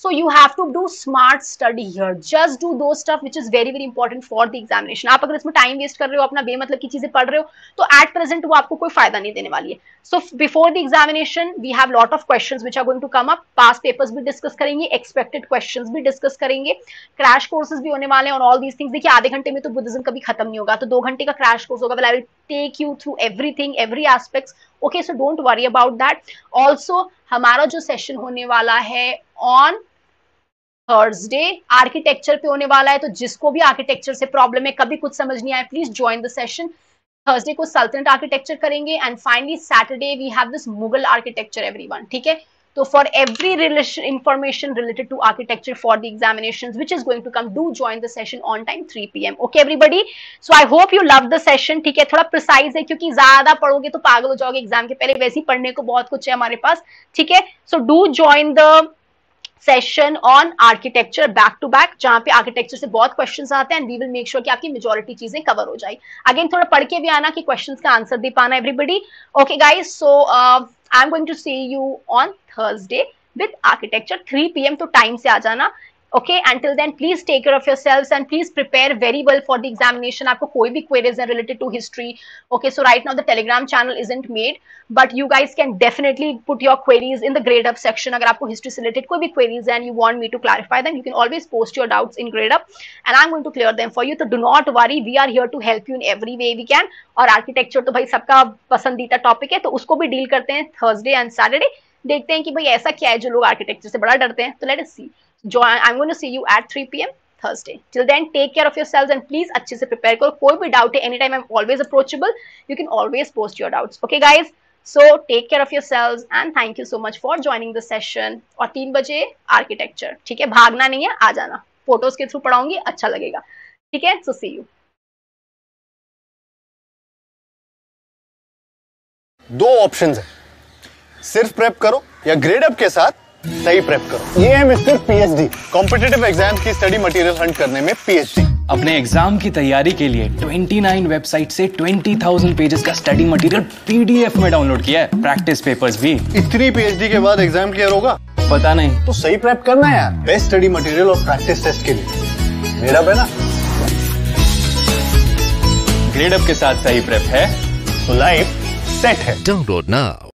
So you have to do smart study here. Just do those stuff which is very very important for the examination. आप अगर इसमें time waste कर रहे हो, अपना बेमतलब की चीजें पढ़ रहे हो, तो at present वो आपको कोई फायदा नहीं देने वाली है. So before the examination, we have lot of questions which are going to come up. Past papers भी discuss करेंगे, expected questions भी discuss करेंगे, crash courses भी होने वाले हैं, और all these things. देखिए आधे घंटे में तो Buddhism कभी खत्म नहीं होगा, तो दो घंटे का crash course होगा. Well, I will take you through everything, every aspects. Okay, so don't worry about that. Also, हमारा जो session होने वाला है on थर्सडे आर्किटेक्चर पे होने वाला है, तो जिसको भी आर्किटेक्चर से प्रॉब्लम है, कभी कुछ समझ नहीं आया, please join the session. Thursday को सल्तनत आर्किटेक्चर करेंगे, and finally Saturday we have this Mughal architecture everyone, ठीक है. तो for every relation information related to architecture for the examination which is going to come, do join the session on time three P M. Okay everybody, so I hope you love the session, ठीक है. थोड़ा precise है, क्योंकि ज्यादा पढ़ोगे तो पागल हो जाओगे एग्जाम के पहले, वैसे ही पढ़ने को बहुत कुछ है हमारे पास, ठीक है. So do join the session on architecture back to back, जहां पे आर्किटेक्चर से बहुत क्वेश्चंस आते हैं, and we will make sure कि आपकी मेजॉरिटी चीजें कवर हो जाए. अगेन थोड़ा पढ़ के भी आना कि क्वेश्चंस का आंसर दे पाना everybody. Okay guys, so I am going to see you on Thursday with architecture three P M, तो टाइम से आ जाना. Okay, and till then please take care of yourselves and please prepare very well for the examination. आपको कोई भी queries है related to history, okay, so right now the Telegram channel isn't made, but you guys can definitely put your queries in the Gradeup section. अगर आपको history से related कोई भी queries and you want me to clarify them, you can always post your doubts in Gradeup and I am going to clear them for you. तो do not worry, we are here to help you in every way we can. और architecture तो भाई सबका पसंदीदा topic है, तो उसको भी डील करते हैं थर्सडे एंड सैटरडे. देखते हैं कि भाई ऐसा क्या है जो लोग आर्किटेक्चर से बड़ा डरते हैं. तो let us see. Join. I'm going to see you at three p m Thursday. Till then, take care of yourselves and please अच्छे से prepare करो. कोई भी doubt है, anytime I'm always approachable. You can always post your doubts. Okay, guys. So take care of yourselves and thank you so much for joining the session. और तीन बजे architecture. ठीक है, भागना नहीं है, आ जाना. Photos के through पढ़ाऊंगी, अच्छा लगेगा. ठीक है, so see you. दो options हैं. सिर्फ prep करो या grade up के साथ सही प्रेप करो. ये है मिस्टर पीएचडी. कॉम्पिटिटिव एग्जाम्स की स्टडी मटेरियल हंट करने में पीएचडी. अपने एग्जाम की तैयारी के लिए उनतीस वेबसाइट से बीस हज़ार पेजेस का स्टडी मटेरियल पीडीएफ में डाउनलोड किया है. प्रैक्टिस पेपर्स भी. इतनी पीएचडी के बाद एग्जाम क्लियर होगा? पता नहीं. तो सही प्रेप करना है यार. बेस्ट स्टडी मटेरियल और प्रैक्टिस टेस्ट के लिए ग्रेडअप है ना. ग्रेडअप के साथ सही प्रेप है तो लाइफ सेट है. Download now.